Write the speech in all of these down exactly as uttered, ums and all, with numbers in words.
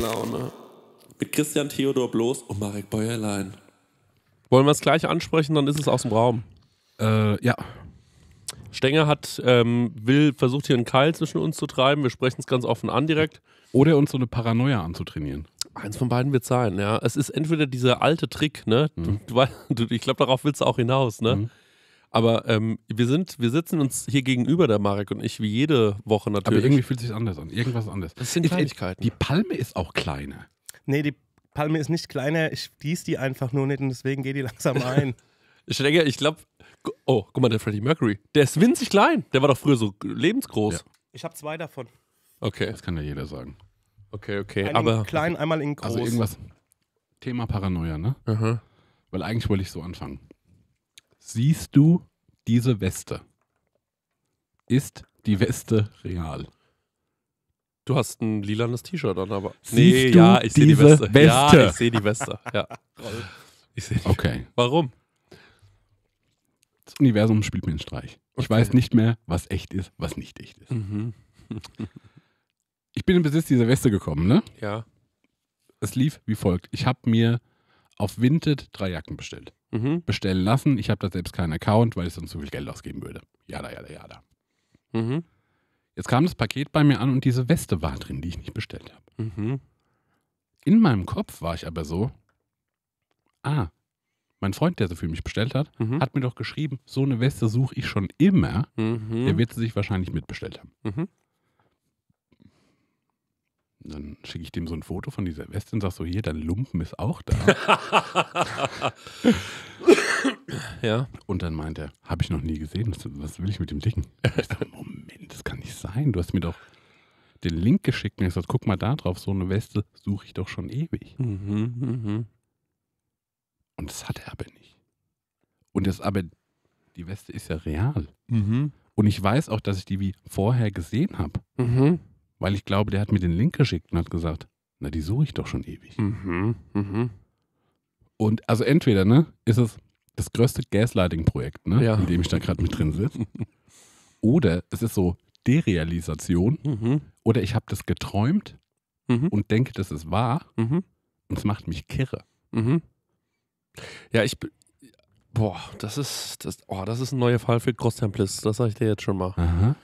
Laune. Mit Christian Theodor Bloß und Marek Bäuerlein. Wollen wir es gleich ansprechen, dann ist es aus dem Raum. Äh, ja. Stenger hat, ähm, will, versucht hier einen Keil zwischen uns zu treiben. Wir sprechen es ganz offen an direkt. Oder uns so eine Paranoia anzutrainieren. Eins von beiden wird es sein, ja. Es ist entweder dieser alte Trick, ne? Mhm. Du, du, ich glaube, darauf willst du auch hinaus, ne? Mhm. Aber ähm, wir sind, wir sitzen uns hier gegenüber, der Marek und ich, wie jede Woche natürlich. Aber irgendwie fühlt es sich anders an. Irgendwas anders. Das sind Kleinigkeiten. Die Palme ist auch kleiner. Nee, die Palme ist nicht kleiner. Ich gieße die einfach nur nicht und deswegen geht die langsam ein. Ich denke, ich glaube, oh, guck mal, der Freddie Mercury, der ist winzig klein. Der war doch früher so lebensgroß. Ja. Ich habe zwei davon. Okay. Das kann ja jeder sagen. Okay, okay. Einmal aber in klein, einmal in groß. Also irgendwas. Thema Paranoia, ne? Aha. Weil eigentlich wollte ich so anfangen. Siehst du diese Weste? Ist die Weste real? Du hast ein lilanes T-Shirt an, aber... Siehst nee, du ja, ich sehe die Weste. Weste. Ja, ich sehe die Weste. Ja. Ich seh die. Okay. Warum? Das Universum spielt mir einen Streich. Ich okay. weiß nicht mehr, was echt ist, was nicht echt ist. Mhm. Ich bin in Besitz dieser Weste gekommen, ne? Ja. Es lief wie folgt. Ich habe mir auf Vinted drei Jacken bestellt. Mhm. Bestellen lassen. Ich habe da selbst keinen Account, weil ich sonst so viel Geld ausgeben würde. Jada, jada, jada. Mhm. Jetzt kam das Paket bei mir an und diese Weste war drin, die ich nicht bestellt habe. Mhm. In meinem Kopf war ich aber so, ah, mein Freund, der sie für mich bestellt hat, mhm. hat mir doch geschrieben, so eine Weste suche ich schon immer. Mhm. Der wird sie sich wahrscheinlich mitbestellt haben. Mhm. Dann schicke ich dem so ein Foto von dieser Weste und sag so, hier, dein Lumpen ist auch da. Ja. Und dann meint er, habe ich noch nie gesehen, was, was will ich mit dem Ding? Ich sag, Moment, das kann nicht sein, du hast mir doch den Link geschickt und ich sag, guck mal da drauf, so eine Weste suche ich doch schon ewig. Mhm, mhm. Und das hat er aber nicht. Und das aber, die Weste ist ja real. Mhm. Und ich weiß auch, dass ich die wie vorher gesehen habe. Mhm. Weil ich glaube, der hat mir den Link geschickt und hat gesagt, na, die suche ich doch schon ewig. Mhm, mhm. Und also entweder, ne, ist es das größte Gaslighting-Projekt, ne, ja. in dem ich da gerade mit drin sitze. Oder es ist so Derealisation. Mhm. Oder ich habe das geträumt mhm. und denke, das ist wahr. Mhm. Und es macht mich kirre. Mhm. Ja, ich bin, boah, das ist, das, oh, das ist ein neuer Fall für Cross-Templist. Das sage ich dir jetzt schon mal. Aha.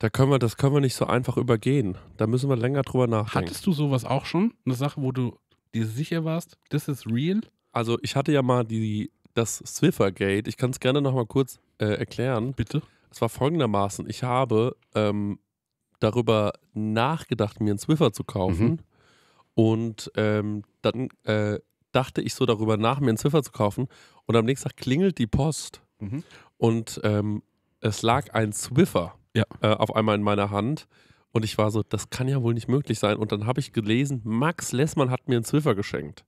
Da können wir, das können wir nicht so einfach übergehen. Da müssen wir länger drüber nachdenken. Hattest du sowas auch schon? Eine Sache, wo du dir sicher warst, das ist real? Also ich hatte ja mal die, das Swiffer-Gate. Ich kann es gerne nochmal kurz äh, erklären. Bitte? Es war folgendermaßen. Ich habe ähm, darüber nachgedacht, mir einen Swiffer zu kaufen. Mhm. Und ähm, dann äh, dachte ich so darüber nach, mir einen Swiffer zu kaufen. Und am nächsten Tag klingelt die Post. Mhm. Und ähm, es lag ein Swiffer. Ja. Äh, auf einmal in meiner Hand und ich war so, das kann ja wohl nicht möglich sein und dann habe ich gelesen, Max Lessmann hat mir einen Swiffer geschenkt.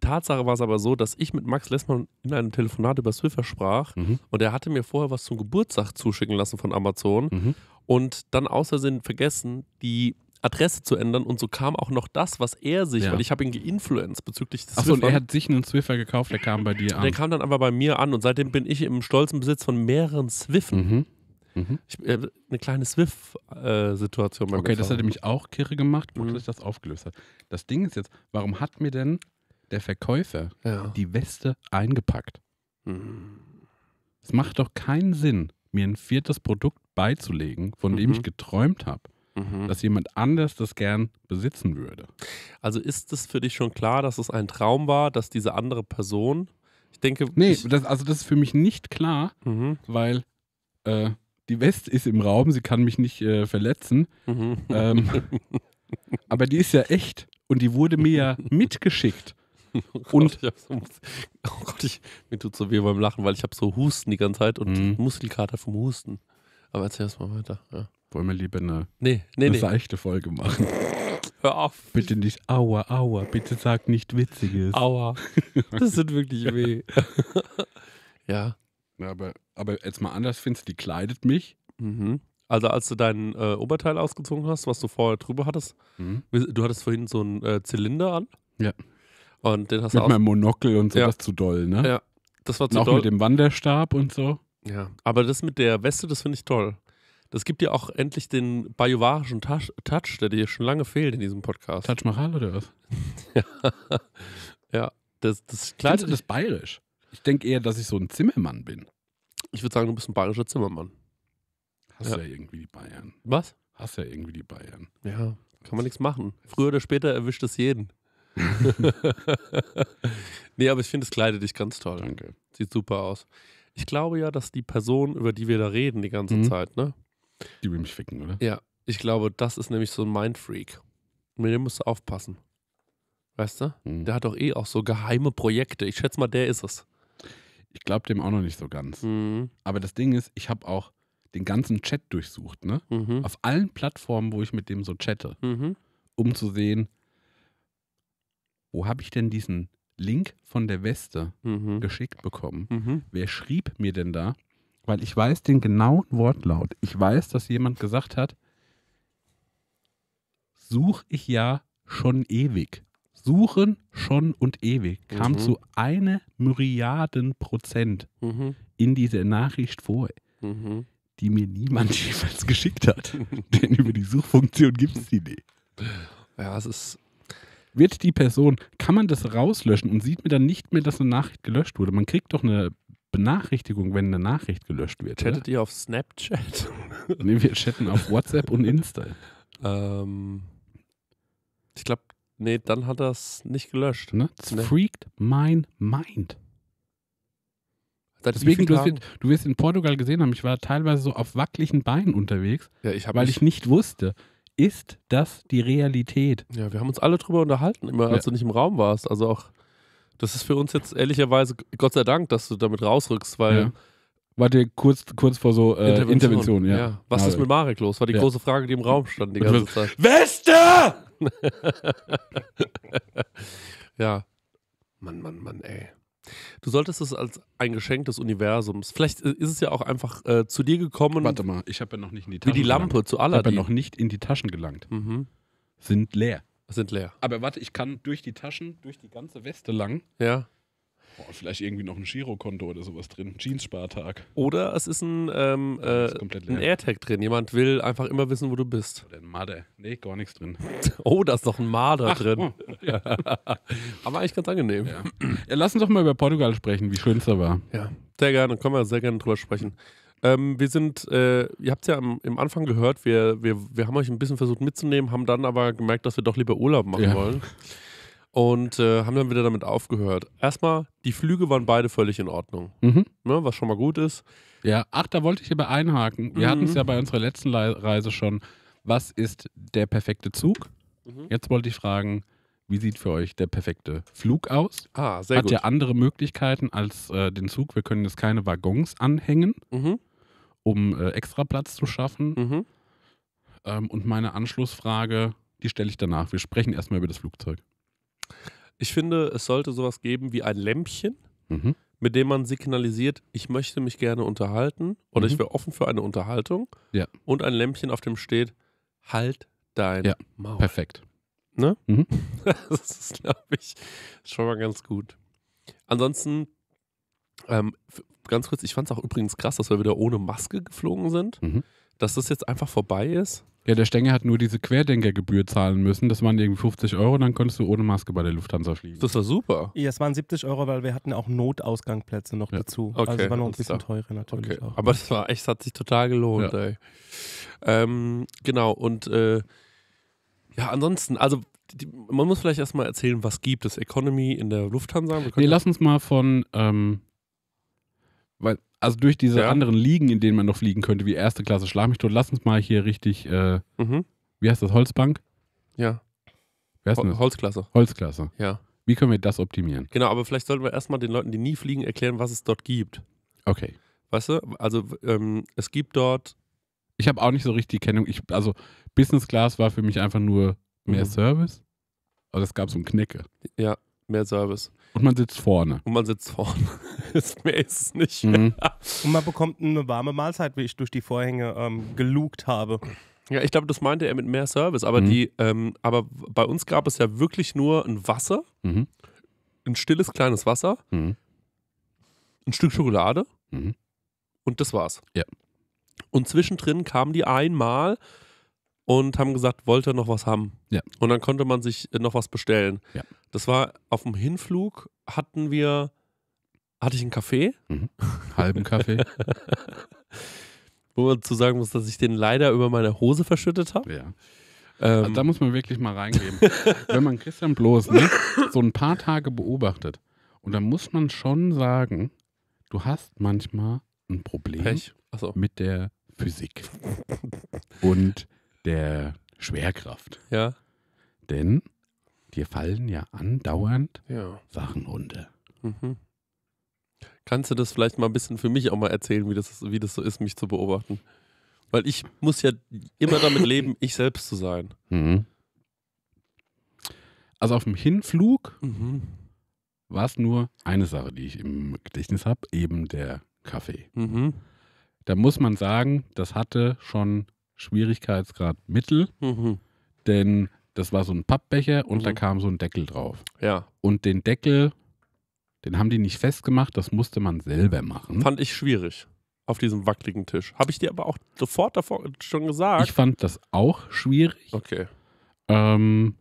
Tatsache war es aber so, dass ich mit Max Lessmann in einem Telefonat über Swiffer sprach mhm. und er hatte mir vorher was zum Geburtstag zuschicken lassen von Amazon mhm. und dann aus Versehen vergessen, die Adresse zu ändern und so kam auch noch das, was er sich, ja. weil ich habe ihn geinfluenced bezüglich des Achso, und er hat sich einen Swiffer gekauft, der kam bei dir an. Der kam dann aber bei mir an und seitdem bin ich im stolzen Besitz von mehreren Swiffen. Mhm. Mhm. Ich, äh, eine kleine Swift-Situation. Äh, okay, Gefahren. Das hat nämlich auch kirre gemacht, gut, mhm. dass ich das aufgelöst hat. Das Ding ist jetzt, warum hat mir denn der Verkäufer ja. die Weste eingepackt? Mhm. Es macht doch keinen Sinn, mir ein viertes Produkt beizulegen, von mhm. dem ich geträumt habe, mhm. dass jemand anders das gern besitzen würde. Also ist es für dich schon klar, dass es ein Traum war, dass diese andere Person, ich denke... Nee, ich, das, also das ist für mich nicht klar, mhm. weil... Äh, die Weste ist im Raum, sie kann mich nicht äh, verletzen. Mhm. Ähm, aber die ist ja echt und die wurde mir ja mitgeschickt. Oh Gott, und ich so, oh Gott ich, mir tut so weh beim Lachen, weil ich habe so Husten die ganze Zeit und mhm. Muskelkater vom Husten. Aber erzähl erst mal weiter. Ja. Wollen wir lieber eine, nee, nee, eine nee. seichte Folge machen? Hör auf. Bitte nicht, aua, aua, bitte sag nicht Witziges. Aua, das sind wirklich weh. Ja. Ja, aber, aber jetzt mal anders findest du, die kleidet mich. Mhm. Also als du dein äh, Oberteil ausgezogen hast, was du vorher drüber hattest, mhm. du hattest vorhin so einen äh, Zylinder an. Ja. Und den hast mit du meinem Monokel und sowas ja. zu doll, ne? Ja, das war zu und auch doll. Auch mit dem Wanderstab und so. Ja, aber das mit der Weste, das finde ich toll. Das gibt dir auch endlich den bajuwarischen Touch, Touch, der dir schon lange fehlt in diesem Podcast. Touch Mahal oder was? Ja. Ja, das, das klingt. Findest du das bayerisch? Ich denke eher, dass ich so ein Zimmermann bin. Ich würde sagen, du bist ein bayerischer Zimmermann. Hast ja, ja irgendwie die Bayern. Was? Hast ja irgendwie die Bayern. Ja, kann man nichts machen. Früher oder später erwischt es jeden. Nee, aber ich finde, es kleidet dich ganz toll. Danke. Sieht super aus. Ich glaube ja, dass die Person, über die wir da reden die ganze mhm. Zeit, ne? Die will mich ficken, oder? Ja, ich glaube, das ist nämlich so ein Mindfreak. Mit dem musst du aufpassen. Weißt du? Mhm. Der hat doch eh auch so geheime Projekte. Ich schätze mal, der ist es. Ich glaube dem auch noch nicht so ganz. Mhm. Aber das Ding ist, ich habe auch den ganzen Chat durchsucht, ne? Mhm. Auf allen Plattformen, wo ich mit dem so chatte, mhm. um zu sehen, wo habe ich denn diesen Link von der Weste mhm. geschickt bekommen? Mhm. Wer schrieb mir denn da? Weil ich weiß den genauen Wortlaut. Ich weiß, dass jemand gesagt hat, suche ich ja schon ewig. Suchen schon und ewig kam mhm. zu einer Myriaden Prozent mhm. in dieser Nachricht vor. Mhm. Die mir niemand jeweils geschickt hat. Denn über die Suchfunktion gibt es die nicht. Ja, es ist. Wird die Person, kann man das rauslöschen und sieht mir dann nicht mehr, dass eine Nachricht gelöscht wurde? Man kriegt doch eine Benachrichtigung, wenn eine Nachricht gelöscht wird. Chattet ihr auf Snapchat? Nee, wir chatten auf WhatsApp und Insta. Ähm, ich glaube, nee, dann hat er es nicht gelöscht. Ne? It's nee. Freaked mein Mind. Deswegen, du wirst, du wirst in Portugal gesehen haben, ich war teilweise so auf wackeligen Beinen unterwegs, ja, ich weil ich nicht wusste, ist das die Realität? Ja, wir haben uns alle drüber unterhalten, immer als ja. du nicht im Raum warst. Also auch, das ist für uns jetzt ehrlicherweise, Gott sei Dank, dass du damit rausrückst, weil... Ja. War dir kurz, kurz vor so äh, Intervention, Intervention ja. ja. Was Marek. ist mit Marek los? War die ja. große Frage, die im Raum stand die ganze Zeit. Weste! Ja. Mann, Mann, Mann, ey. Du solltest es als ein Geschenk des Universums. Vielleicht ist es ja auch einfach äh, zu dir gekommen. Warte mal, ich habe ja noch nicht in die Taschen gelangt. Wie die Lampe gelangt. zu Aladdin. Ich habe ja noch nicht in die Taschen gelangt. Mhm. Sind leer. Sind leer. Aber warte, ich kann durch die Taschen, durch die ganze Weste lang. Ja. Boah, vielleicht irgendwie noch ein Girokonto oder sowas drin. Jeans-Spartag. Oder es ist ein, ähm, äh, ist ein AirTag drin. Jemand will einfach immer wissen, wo du bist. Oder ein Marder. Nee, gar nichts drin. Oh, da ist noch ein Marder Ach, drin. Oh, ja. Aber eigentlich ganz angenehm. Ja. Ja, lass uns doch mal über Portugal sprechen, wie schön es da war. Ja, sehr gerne. Können wir sehr gerne drüber sprechen. Ähm, wir sind, äh, ihr habt es ja am, im Anfang gehört, wir, wir, wir haben euch ein bisschen versucht mitzunehmen, haben dann aber gemerkt, dass wir doch lieber Urlaub machen ja. wollen. Und äh, haben dann wieder damit aufgehört. Erstmal, die Flüge waren beide völlig in Ordnung. Mhm. Ne, was schon mal gut ist. Ja, ach, da wollte ich aber einhaken. Wir mhm. hatten es ja bei unserer letzten Le- Reise schon. Was ist der perfekte Zug? Mhm. Jetzt wollte ich fragen, wie sieht für euch der perfekte Flug aus? Ah, sehr Hat gut. Hat ja andere Möglichkeiten als äh, den Zug. Wir können jetzt keine Waggons anhängen, mhm. um äh, extra Platz zu schaffen. Mhm. Ähm, und meine Anschlussfrage, die stelle ich danach. Wir sprechen erstmal über das Flugzeug. Ich finde, es sollte sowas geben wie ein Lämpchen, mhm. mit dem man signalisiert, ich möchte mich gerne unterhalten oder mhm. ich wäre offen für eine Unterhaltung. Ja. Und ein Lämpchen, auf dem steht, halt dein ja. Maul. Perfekt. Ne? Mhm. Das ist, glaube ich, schon mal ganz gut. Ansonsten, ähm, ganz kurz, ich fand es auch übrigens krass, dass wir wieder ohne Maske geflogen sind, mhm. dass das jetzt einfach vorbei ist. Ja, der Stenger hat nur diese Querdenkergebühr zahlen müssen. Das waren irgendwie fünfzig Euro, dann konntest du ohne Maske bei der Lufthansa fliegen. Das war super. Ja, es waren siebzig Euro, weil wir hatten auch Notausgangplätze noch ja. dazu. Okay, also es war noch ein bisschen teurer natürlich okay. auch. Aber das war echt, hat sich total gelohnt, ja. ey. Ähm, genau, und äh, ja, ansonsten, also die, man muss vielleicht erstmal erzählen, was gibt es? Economy in der Lufthansa? Wir nee, lass uns mal von, ähm, weil... Also durch diese ja. anderen Ligen, in denen man noch fliegen könnte, wie erste Klasse, schlag mich tot, lass uns mal hier richtig, äh, mhm. wie heißt das, Holzbank? Ja. Wie heißt Hol- das? Holzklasse. Holzklasse. Ja. Wie können wir das optimieren? Genau, aber vielleicht sollten wir erstmal den Leuten, die nie fliegen, erklären, was es dort gibt. Okay. Weißt du, also ähm, es gibt dort... Ich habe auch nicht so richtig die Kennung, ich, also Business Class war für mich einfach nur mehr mhm. Service, aber also es gab so einen Knecke. Ja. Mehr Service. Und man sitzt vorne. Und man sitzt vorne. Mehr ist es nicht. Mhm. Und man bekommt eine warme Mahlzeit, wie ich durch die Vorhänge ähm, gelugt habe. Ja, ich glaube, das meinte er mit mehr Service. Aber, mhm. die, ähm, aber bei uns gab es ja wirklich nur ein Wasser, mhm. ein stilles kleines Wasser, mhm. ein Stück Schokolade mhm. und das war's. Ja. Und zwischendrin kamen die einmal und haben gesagt, wollte noch was haben. Ja. Und dann konnte man sich noch was bestellen. Ja. Das war auf dem Hinflug, hatten wir, hatte ich einen Kaffee. Mhm. Halben Kaffee. Wo man zu sagen muss, dass ich den leider über meine Hose verschüttet habe. Ja. Ähm. Also da muss man wirklich mal reingeben. Wenn man Christian Bloß ne, so ein paar Tage beobachtet, und dann muss man schon sagen, du hast manchmal ein Problem so. mit der Physik und der Schwerkraft. Ja. Denn dir fallen ja andauernd ja. Sachen runter. Mhm. Kannst du das vielleicht mal ein bisschen für mich auch mal erzählen, wie das, wie das so ist, mich zu beobachten? Weil ich muss ja immer damit leben, ich selbst zu sein. Mhm. Also auf dem Hinflug mhm. war es nur eine Sache, die ich im Gedächtnis habe, eben der Kaffee. Mhm. Da muss man sagen, das hatte schon Schwierigkeitsgrad Mittel, mhm. denn das war so ein Pappbecher und mhm. da kam so ein Deckel drauf. Ja. Und den Deckel, den haben die nicht festgemacht, das musste man selber machen. Fand ich schwierig auf diesem wackeligen Tisch. Habe ich dir aber auch sofort davor schon gesagt. Ich fand das auch schwierig. Okay. Ähm,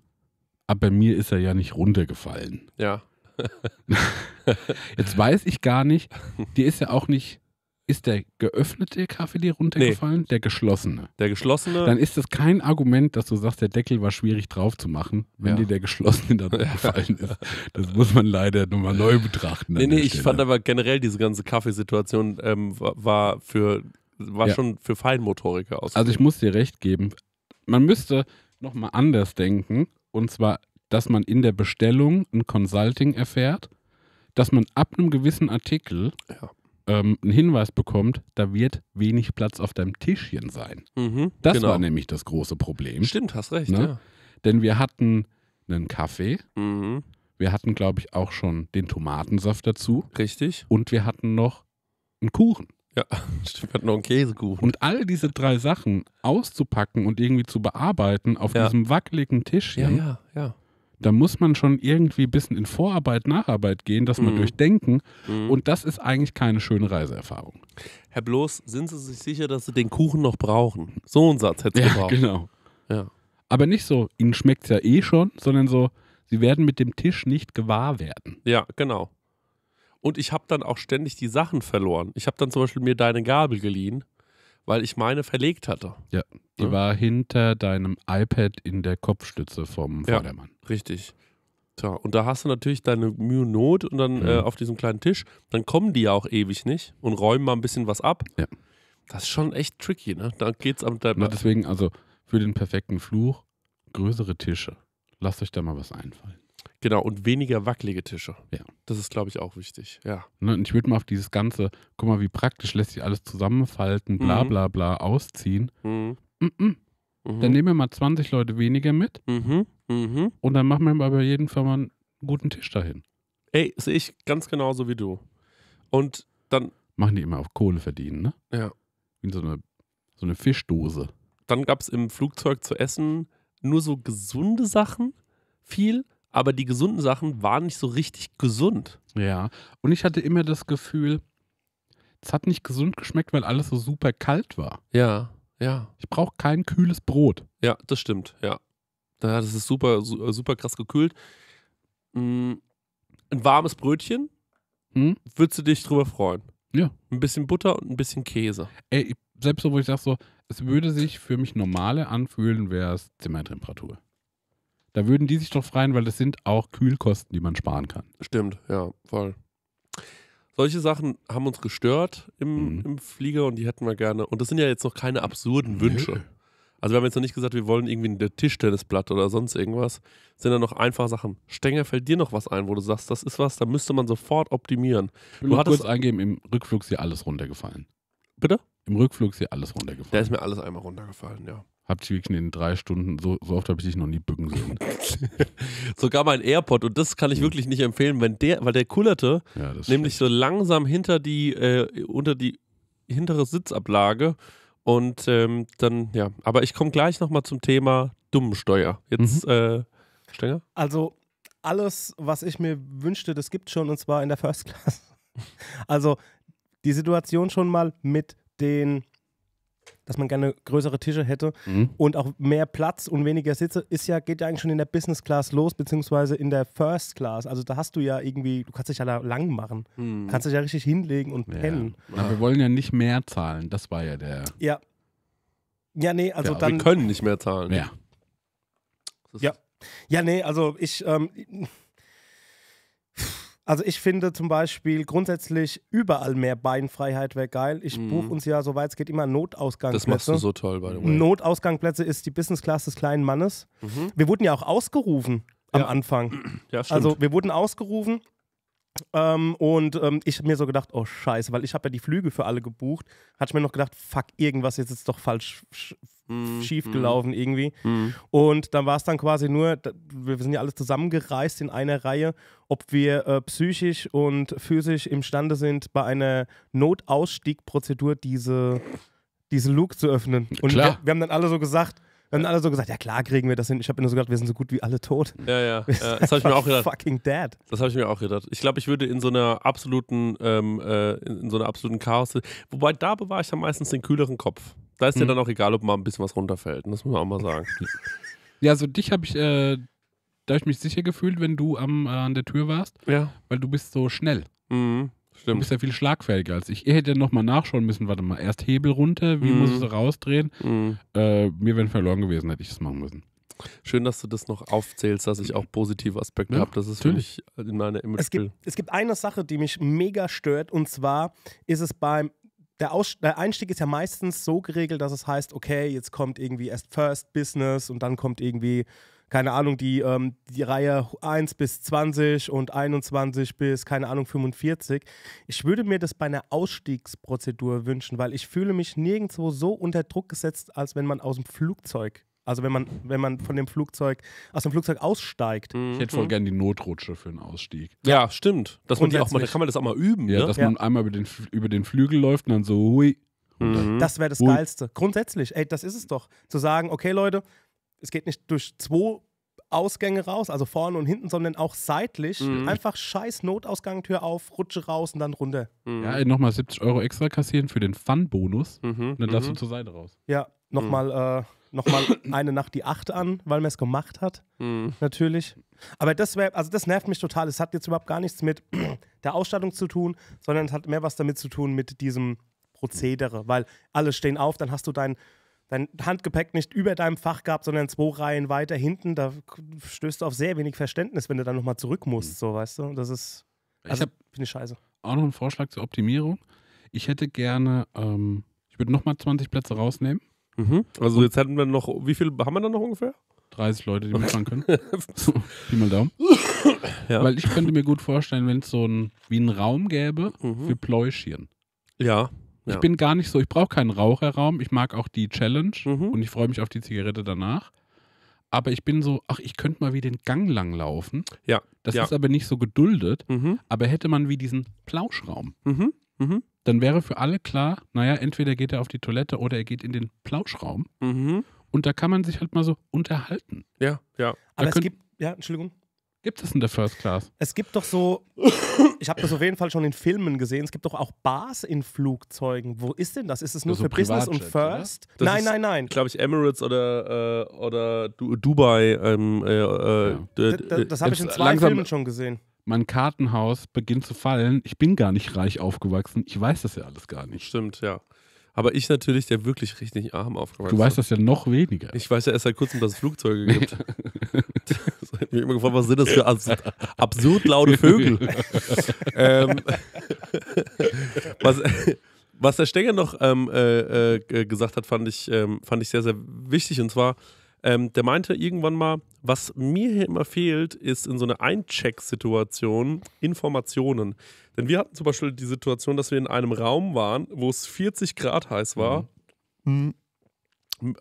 aber mir ist er ja nicht runtergefallen. Ja. Jetzt weiß ich gar nicht, dir ist ja auch nicht, ist der geöffnete Kaffee dir runtergefallen? Nee. Der geschlossene. Der geschlossene. Dann ist das kein Argument, dass du sagst, der Deckel war schwierig drauf zu machen, wenn ja. dir der geschlossene dann gefallen ist. Das muss man leider nochmal neu betrachten. Nee, nee, ich fand aber generell diese ganze Kaffeesituation ähm, war, für, war ja. schon für Feinmotoriker aus. Also ich muss dir recht geben, man müsste nochmal anders denken, und zwar dass man in der Bestellung ein Consulting erfährt, dass man ab einem gewissen Artikel ja. ähm, einen Hinweis bekommt, da wird wenig Platz auf deinem Tischchen sein. Mhm, das genau. war nämlich das große Problem. Stimmt, hast recht. Ne? Ja. Denn wir hatten einen Kaffee, mhm. wir hatten, glaube ich, auch schon den Tomatensaft dazu. Richtig. Und wir hatten noch einen Kuchen. Ja, wir hatten noch einen Käsekuchen. Und all diese drei Sachen auszupacken und irgendwie zu bearbeiten auf ja. diesem wackeligen Tischchen. Ja, ja, ja. Da muss man schon irgendwie ein bisschen in Vorarbeit, Nacharbeit gehen, dass man mm. durchdenken. Mm. Und das ist eigentlich keine schöne Reiseerfahrung. Herr Bloß, sind Sie sich sicher, dass Sie den Kuchen noch brauchen? So einen Satz hätte es ja, gebraucht. Genau. Ja. Aber nicht so, Ihnen schmeckt es ja eh schon, sondern so, Sie werden mit dem Tisch nicht gewahr werden. Ja, genau. Und ich habe dann auch ständig die Sachen verloren. Ich habe dann zum Beispiel mir deine Gabel geliehen, weil ich meine verlegt hatte. Ja, die ja. war hinter deinem iPad in der Kopfstütze vom ja, Vordermann. Richtig. Tja, und da hast du natürlich deine Mühe und Not und dann mhm. äh, auf diesem kleinen Tisch, dann kommen die ja auch ewig nicht und räumen mal ein bisschen was ab. Ja. Das ist schon echt tricky, ne? Da geht's am Na, deswegen, also für den perfekten Fluch, größere Tische. Lasst euch da mal was einfallen. Genau, und weniger wackelige Tische. Ja. Das ist, glaube ich, auch wichtig. Ja. Ne, und ich würde mal auf dieses ganze, guck mal, wie praktisch lässt sich alles zusammenfalten, bla mhm. bla bla, ausziehen. Mhm. Mhm. Mhm. Dann nehmen wir mal zwanzig Leute weniger mit mhm. Mhm. und dann machen wir mal bei jedem Fall mal einen guten Tisch dahin. Ey, sehe ich ganz genauso wie du. Und dann machen die immer auf Kohle verdienen, ne? Ja. Wie so eine, so eine Fischdose. Dann gab es im Flugzeug zu essen nur so gesunde Sachen, viel. Aber die gesunden Sachen waren nicht so richtig gesund. Ja, und ich hatte immer das Gefühl, es hat nicht gesund geschmeckt, weil alles so super kalt war. Ja, ja. Ich brauche kein kühles Brot. Ja, das stimmt, ja. Das ist super, super krass gekühlt. Ein warmes Brötchen, hm? Würdest du dich drüber freuen. Ja. Ein bisschen Butter und ein bisschen Käse. Ey, selbst so, wo ich sage so, es würde sich für mich normale anfühlen, wäre es Zimmertemperatur. Da würden die sich doch freien, weil das sind auch Kühlkosten, die man sparen kann. Stimmt, ja, voll. Solche Sachen haben uns gestört im, mhm. im Flieger und die hätten wir gerne. Und das sind ja jetzt noch keine absurden Wünsche. Nö. Also wir haben jetzt noch nicht gesagt, wir wollen irgendwie eine Tischtennisplatte oder sonst irgendwas. Das sind ja noch einfache Sachen. Stenger, fällt dir noch was ein, wo du sagst, das ist was, da müsste man sofort optimieren. Ich will du hattest kurz eingeben, im Rückflug ist hier alles runtergefallen. Bitte? Im Rückflug ist hier alles runtergefallen. Da ist mir alles einmal runtergefallen, ja. Hab ich wirklich in drei Stunden, so, so oft habe ich dich noch nie bücken sehen. Sogar mein AirPod, und das kann ich mhm. wirklich nicht empfehlen, wenn der, weil der kullerte, ja, nämlich stimmt. so langsam hinter die, äh, unter die hintere Sitzablage und ähm, dann, ja, aber ich komme gleich nochmal zum Thema Dummensteuer. Jetzt, mhm. äh, Stenger? Also alles, was ich mir wünschte, das gibt es schon, und zwar in der First Class. Also die Situation schon mal mit den dass man gerne größere Tische hätte mhm. und auch mehr Platz und weniger Sitze, ist ja, geht ja eigentlich schon in der Business Class los, beziehungsweise in der First Class. Also da hast du ja irgendwie, du kannst dich ja da lang machen, mhm. kannst dich ja richtig hinlegen und pennen. Ja. Aber wir wollen ja nicht mehr zahlen, das war ja der... Ja, ja nee, also ja, dann... Wir können nicht mehr zahlen. Ja. Ja. ja, nee, also ich... Ähm, Also ich finde zum Beispiel grundsätzlich überall mehr Beinfreiheit wäre geil. Ich mhm. buche uns ja, soweit es geht, immer Notausgangsplätze. Das machst du so toll, by the way. Notausgangsplätze ist die Business Class des kleinen Mannes. Mhm. Wir wurden ja auch ausgerufen am ja. Anfang. Ja, stimmt. Also wir wurden ausgerufen ähm, und ähm, ich habe mir so gedacht, oh scheiße, weil ich habe ja die Flüge für alle gebucht. Hatte ich mir noch gedacht, fuck, irgendwas jetzt ist doch falsch sch mhm. schief gelaufen mhm. irgendwie. Mhm. Und dann war es dann quasi nur, wir sind ja alles zusammengereist in einer Reihe, ob wir äh, psychisch und physisch imstande sind, bei einer Notausstiegprozedur diese, diese Luke zu öffnen. Und klar. Wir, wir haben dann alle so gesagt, wir haben alle so gesagt, ja klar kriegen wir das hin. Ich habe nur so gedacht, wir sind so gut wie alle tot. Ja, ja. Wir sind ja das habe ich mir auch gedacht. Fucking dead. Das habe ich mir auch gedacht. Ich glaube, ich würde in so einer absoluten, ähm, äh, in so einer absoluten Chaos. Wobei da bewahre ich dann meistens den kühleren Kopf. Da ist mhm. dir dann auch egal, ob mal ein bisschen was runterfällt. Das muss man auch mal sagen. Ja, so dich habe ich. Äh Da habe ich mich sicher gefühlt, wenn du am, äh, an der Tür warst, ja. weil du bist so schnell. Mhm, stimmt. Du bist ja viel schlagfertiger als ich. Ich hätte ja nochmal nachschauen müssen, warte mal, erst Hebel runter, wie mhm. muss ich so rausdrehen? Mhm. Äh, mir wären verloren gewesen, hätte ich das machen müssen. Schön, dass du das noch aufzählst, dass ich auch positive Aspekte ja, habe. Das ist für mich in meiner Image. Es gibt, es gibt eine Sache, die mich mega stört, und zwar ist es beim Der, der Einstieg ist ja meistens so geregelt, dass es heißt, okay, jetzt kommt irgendwie erst First Business und dann kommt irgendwie, keine Ahnung, die, ähm, die Reihe eins bis zwanzig und einundzwanzig bis, keine Ahnung, fünfundvierzig. Ich würde mir das bei einer Ausstiegsprozedur wünschen, weil ich fühle mich nirgendwo so unter Druck gesetzt, als wenn man aus dem Flugzeug, also wenn man, wenn man von dem Flugzeug, aus dem Flugzeug aussteigt. Ich hätte voll mhm. gerne die Notrutsche für einen Ausstieg. Ja, stimmt. Dass man die auch mal, da kann man das auch mal üben. Ja, ne? Dass ja. man einmal über den, über den Flügel läuft und dann so hui. Und dann, das wäre das hui. Geilste. Grundsätzlich, ey, das ist es doch. Zu sagen, okay Leute, es geht nicht durch zwei Ausgänge raus, also vorne und hinten, sondern auch seitlich. Mhm. Einfach scheiß Notausgang, Tür auf, Rutsche raus und dann runter. Mhm. Ja, nochmal siebzig Euro extra kassieren für den Fun-Bonus. Mhm. Und dann darfst mhm. du zur Seite raus. Ja, nochmal... Mhm. Äh, Nochmal eine Nacht die acht an, weil man es gemacht hat, mm. natürlich. Aber das wär, also das nervt mich total. Es hat jetzt überhaupt gar nichts mit der Ausstattung zu tun, sondern es hat mehr was damit zu tun mit diesem Prozedere. Weil alle stehen auf, dann hast du dein, dein Handgepäck nicht über deinem Fach gehabt, sondern zwei Reihen weiter hinten. Da stößt du auf sehr wenig Verständnis, wenn du dann nochmal zurück musst. So, weißt du? Das ist, also, finde ich scheiße. Auch noch einen Vorschlag zur Optimierung. Ich hätte gerne, ähm, ich würde nochmal zwanzig Plätze rausnehmen. Mhm. Also jetzt hätten wir noch, wie viel haben wir dann noch ungefähr? dreißig Leute, die mitfahren können. Pi mal Daumen. Ja. Weil ich könnte mir gut vorstellen, wenn es so ein, wie einen Raum gäbe mhm. für Pläuschchen. Ja. Ich ja. bin gar nicht so, ich brauche keinen Raucherraum, ich mag auch die Challenge mhm. und ich freue mich auf die Zigarette danach. Aber ich bin so, ach, ich könnte mal wie den Gang lang laufen. Ja. Das ja. ist aber nicht so geduldet, mhm. aber hätte man wie diesen Plauschraum. Mhm. Mhm. Dann wäre für alle klar, naja, entweder geht er auf die Toilette oder er geht in den Plauschraum. Mhm. Und da kann man sich halt mal so unterhalten. Ja, ja. Aber es gibt, ja, Entschuldigung. Gibt es in der First Class? Es gibt doch so, ich habe das auf jeden Fall schon in Filmen gesehen, es gibt doch auch Bars in Flugzeugen. Wo ist denn das? Ist es nur also für Business und First? Nein, nein, nein. Glaube ich, Emirates oder, äh, oder du Dubai. Ähm, äh, äh, ja. Das, das habe ich in zwei Filmen schon gesehen. Mein Kartenhaus beginnt zu fallen. Ich bin gar nicht reich aufgewachsen. Ich weiß das ja alles gar nicht. Stimmt, ja. Aber ich natürlich, der wirklich richtig arm aufgewachsen ist. Du weißt das ja noch weniger. Ich weiß ja erst seit kurzem, dass es Flugzeuge gibt. Ich habe mich immer gefragt, was sind das für abs absurd laute Vögel? ähm, was, was der Stenger noch ähm, äh, äh, gesagt hat, fand ich, ähm, fand ich sehr, sehr wichtig. Und zwar... Ähm, der meinte irgendwann mal, was mir hier immer fehlt, ist in so einer Eincheck-Situation Informationen. Denn wir hatten zum Beispiel die Situation, dass wir in einem Raum waren, wo es vierzig Grad heiß war. Mhm.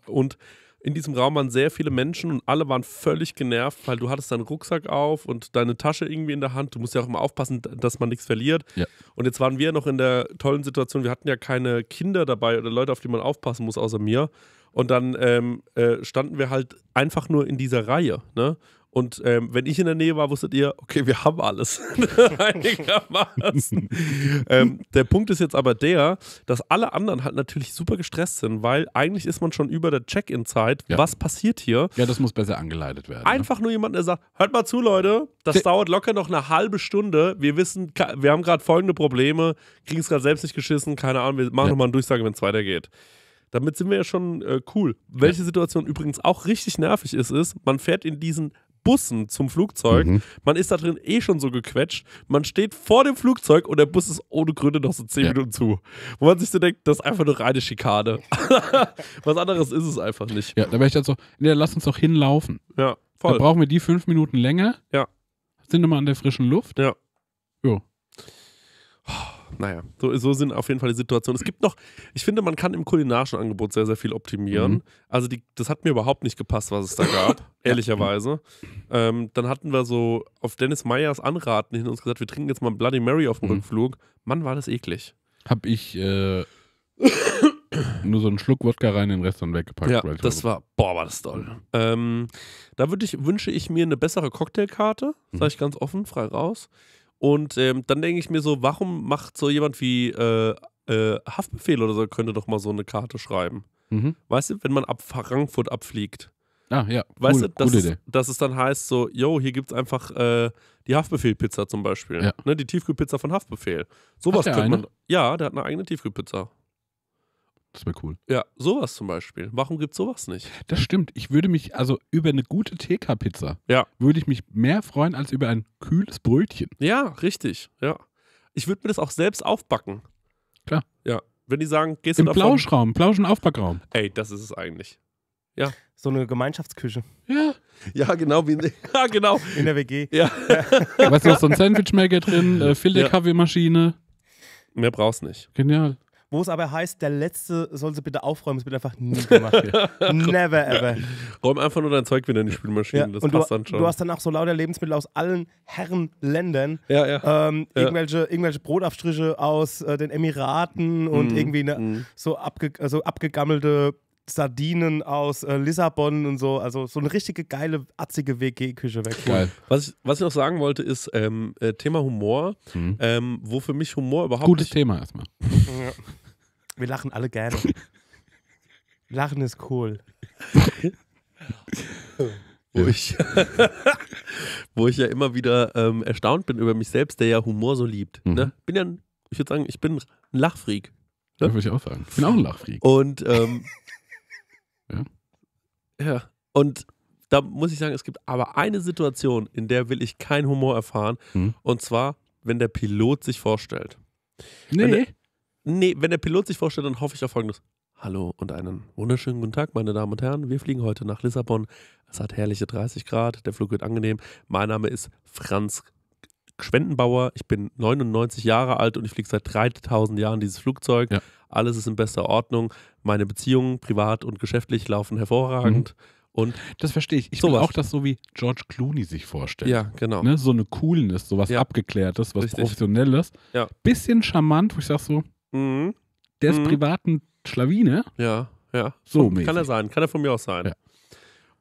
Und in diesem Raum waren sehr viele Menschen und alle waren völlig genervt, weil du hattest deinen Rucksack auf und deine Tasche irgendwie in der Hand. Du musst ja auch immer aufpassen, dass man nichts verliert. Ja. Und jetzt waren wir noch in der tollen Situation, wir hatten ja keine Kinder dabei oder Leute, auf die man aufpassen muss, außer mir. Und dann ähm, äh, standen wir halt einfach nur in dieser Reihe, ne? Und ähm, wenn ich in der Nähe war, wusstet ihr, okay, wir haben alles. Einigermaßen. ähm, der Punkt ist jetzt aber der, dass alle anderen halt natürlich super gestresst sind, weil eigentlich ist man schon über der Check-in-Zeit. Ja. Was passiert hier? Ja, das muss besser angeleitet werden. Einfach ne? nur jemand, der sagt, hört mal zu, Leute, das De dauert locker noch eine halbe Stunde. Wir wissen, wir haben gerade folgende Probleme, kriegen es gerade selbst nicht geschissen, keine Ahnung, wir machen ja. nochmal eine Durchsage, wenn es weitergeht. Damit sind wir ja schon äh, cool. Welche ja. Situation übrigens auch richtig nervig ist, ist, man fährt in diesen Bussen zum Flugzeug, mhm. man ist da drin eh schon so gequetscht, man steht vor dem Flugzeug und der Bus ist ohne Gründe noch so zehn ja. Minuten zu. Wo man sich so denkt, das ist einfach nur reine Schikane. Was anderes ist es einfach nicht. Ja, da wäre ich dann so, ja, lass uns doch hinlaufen. Ja, voll. Da brauchen wir die fünf Minuten länger. Ja. Sind wir mal an der frischen Luft. Ja. Jo. Naja, so, so sind auf jeden Fall die Situationen. Es gibt noch, ich finde, man kann im kulinarischen Angebot sehr, sehr viel optimieren. Mhm. Also die, das hat mir überhaupt nicht gepasst, was es da gab, ehrlicherweise. Ähm, dann hatten wir so auf Dennis Meyers Anraten hin uns gesagt, wir trinken jetzt mal Bloody Mary auf dem mhm. Rückflug. Mann, war das eklig. Hab ich äh, nur so einen Schluck Wodka rein, den Rest dann weggepackt. Ja, das war, boah, war das toll. Mhm. Ähm, da würd ich, wünsche ich mir eine bessere Cocktailkarte, sage ich ganz offen, frei raus. Und ähm, dann denke ich mir so, warum macht so jemand wie äh, äh, Haftbefehl oder so, könnte doch mal so eine Karte schreiben. Mhm. Weißt du, wenn man ab Frankfurt abfliegt. Ah, ja. Weißt cool, du, dass es, dass es dann heißt so, yo, hier gibt es einfach äh, die Haftbefehl-Pizza zum Beispiel. Ja. Ne, die Tiefkühlpizza von Haftbefehl. Sowas könnte man. Ja, der hat eine eigene Tiefkühlpizza. Das wäre cool. Ja, sowas zum Beispiel. Warum gibt es sowas nicht? Das stimmt. Ich würde mich, also über eine gute T K-Pizza, ja. würde ich mich mehr freuen, als über ein kühles Brötchen. Ja, richtig. Ja. Ich würde mir das auch selbst aufbacken. Klar. Ja. Wenn die sagen, gehst du davon? Im Plauschraum, Plausch- und Aufbackraum. Ey, das ist es eigentlich. Ja. So eine Gemeinschaftsküche. Ja. Ja, genau. Wie in, ja, genau. In der W G. Ja. ja. Weißt du, noch so ein Sandwichmaker drin, äh, Filterkaffeemaschine. Ja. Mehr brauchst nicht. Genial. Wo es aber heißt, der Letzte soll sie bitte aufräumen, es wird einfach nie gemacht. Never ever. Ja. Räum einfach nur dein Zeug wieder in die Spülmaschine, ja. das und passt du, dann schon. Du hast dann auch so lauter Lebensmittel aus allen Herrenländern. Ja, ja. Ähm, ja. Irgendwelche, irgendwelche Brotaufstriche aus äh, den Emiraten mhm. und irgendwie eine, mhm. so, abge, so abgegammelte Sardinen aus äh, Lissabon und so. Also so eine richtige geile, atzige W G-Küche weg. Geil. Was ich, was ich noch sagen wollte ist, ähm, äh, Thema Humor, mhm. ähm, wo für mich Humor überhaupt Gutes nicht... Thema erstmal. Ja. Wir lachen alle gerne. Lachen ist cool. Wo ich, wo ich ja immer wieder ähm, erstaunt bin über mich selbst, der ja Humor so liebt. Mhm. Ne? Bin ja, ich würde sagen, ich bin ein Lachfreak. Ne? Ja, würde ich auch sagen. Ich bin auch ein Lachfreak. Und ähm, ja. ja, und da muss ich sagen, es gibt aber eine Situation, in der will ich keinen Humor erfahren. Mhm. Und zwar, wenn der Pilot sich vorstellt. Nee. Nee, wenn der Pilot sich vorstellt, dann hoffe ich auf Folgendes. Hallo und einen wunderschönen guten Tag, meine Damen und Herren. Wir fliegen heute nach Lissabon. Es hat herrliche dreißig Grad. Der Flug wird angenehm. Mein Name ist Franz Schwendenbauer. Ich bin neunundneunzig Jahre alt und ich fliege seit dreitausend Jahren dieses Flugzeug. Ja. Alles ist in bester Ordnung. Meine Beziehungen, privat und geschäftlich, laufen hervorragend. Mhm. Und das verstehe ich. Ich will auch das so, wie George Clooney sich vorstellt. Ja, genau. Ne? So eine Coolness, so was ja. Abgeklärtes, was Richtig. Professionelles. Ja. Bisschen charmant, wo ich sage so, Mhm. der ist mhm. privaten Schlawine. Ja, ja. So mäßig. Kann er sein, kann er von mir aus sein. Ja.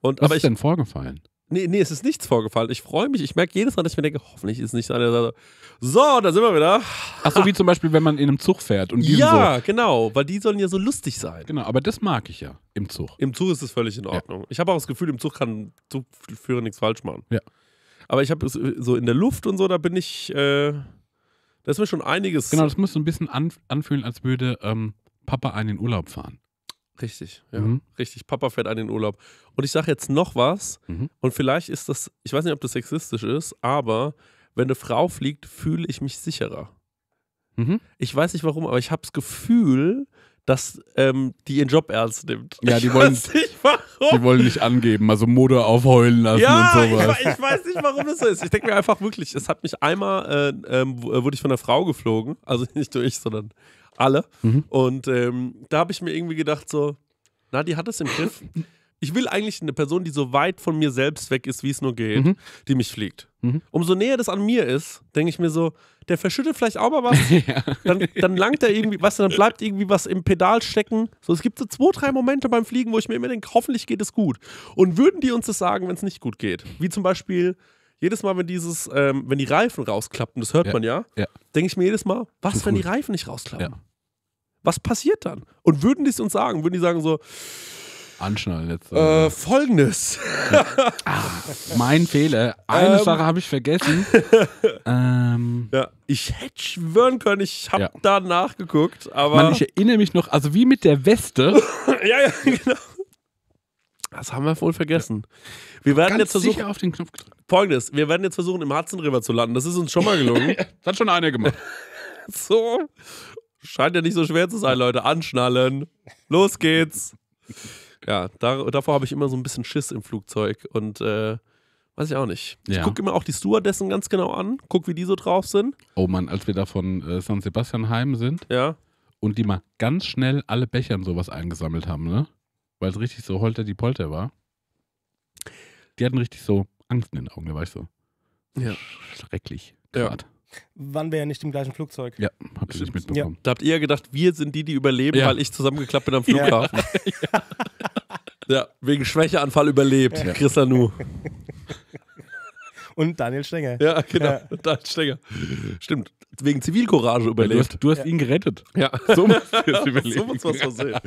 Und, was aber ist ich, denn vorgefallen? Nee, nee, es ist nichts vorgefallen. Ich freue mich, ich merke jedes Mal, dass ich mir denke, hoffentlich ist nicht einer, der so, da sind wir wieder. Ach so, wie zum Beispiel, wenn man in einem Zug fährt. Und ja, so. Genau, weil die sollen ja so lustig sein. Genau, aber das mag ich ja, im Zug. Im Zug ist es völlig in Ordnung. Ja. Ich habe auch das Gefühl, im Zug kann Zugführer nichts falsch machen. Ja. Aber ich habe so in der Luft und so, da bin ich... Äh, Das ist mir schon einiges. Genau, das muss so ein bisschen anfühlen, als würde ähm, Papa einen in Urlaub fahren. Richtig, ja. Mhm. Richtig, Papa fährt einen in Urlaub. Und ich sage jetzt noch was, mhm. und vielleicht ist das, ich weiß nicht, ob das sexistisch ist, aber wenn eine Frau fliegt, fühle ich mich sicherer. Mhm. Ich weiß nicht warum, aber ich habe das Gefühl, dass ähm, die ihren Job ernst nimmt. Ja, die wollen, die wollen nicht angeben, also Mode aufheulen lassen ja, und sowas. Ja, ich, ich weiß nicht, warum das so ist. Ich denke mir einfach wirklich, es hat mich einmal, äh, ähm, wurde ich von einer Frau geflogen, also nicht nur ich, sondern alle. Mhm. Und ähm, da habe ich mir irgendwie gedacht so, na, die hat es im Griff. ich will eigentlich eine Person, die so weit von mir selbst weg ist, wie es nur geht, mhm. die mich fliegt. Mhm. Umso näher das an mir ist, denke ich mir so, der verschüttet vielleicht auch mal was, ja. dann, dann langt er irgendwie, weißt du, dann bleibt irgendwie was im Pedal stecken. So, es gibt so zwei, drei Momente beim Fliegen, wo ich mir immer denke, hoffentlich geht es gut. Und würden die uns das sagen, wenn es nicht gut geht? Wie zum Beispiel jedes Mal, wenn dieses, ähm, wenn die Reifen rausklappen, das hört ja. man ja, ja. denke ich mir jedes Mal, was, so wenn gut. die Reifen nicht rausklappen? Ja. Was passiert dann? Und würden die es uns sagen? Würden die sagen so, anschnallen jetzt. Äh, Folgendes. Ach, mein Fehler. Eine ähm, Sache habe ich vergessen. ähm, ja, ich hätte schwören können, ich habe ja. da nachgeguckt. Aber Mann, ich erinnere mich noch, also wie mit der Weste. ja, ja, genau. Das haben wir wohl vergessen. Ja. Wir werden Ganz jetzt versuchen, sicher auf den Knopf gedrückt. Folgendes, wir werden jetzt versuchen, im Hudson River zu landen. Das ist uns schon mal gelungen. Das hat schon einer gemacht. So. Scheint ja nicht so schwer zu sein, Leute. Anschnallen. Los geht's. Ja, da, davor habe ich immer so ein bisschen Schiss im Flugzeug und äh, weiß ich auch nicht. Ich ja. gucke immer auch die Stewardessen ganz genau an, gucke, wie die so drauf sind. Oh Mann, als wir da von äh, San Sebastian heim sind ja. und die mal ganz schnell alle Becher und sowas eingesammelt haben, ne? Weil es richtig so holter die Polter war. Die hatten richtig so Angst in den Augen, da war ich so ja. schrecklich grad. Ja. Waren wir ja nicht im gleichen Flugzeug. Ja, habt ihr nicht mitbekommen. Ja. Da habt ihr ja gedacht, wir sind die, die überleben, ja. weil ich zusammengeklappt bin am Flughafen. Ja, ja wegen Schwächeanfall überlebt. Ja. Chris Anu. Und Daniel Stenger. Ja, genau. Ja. Daniel Stenger. Stimmt. Wegen Zivilcourage überlebt. Ja, du hast, du hast ja. ihn gerettet. Ja. So muss es was passieren.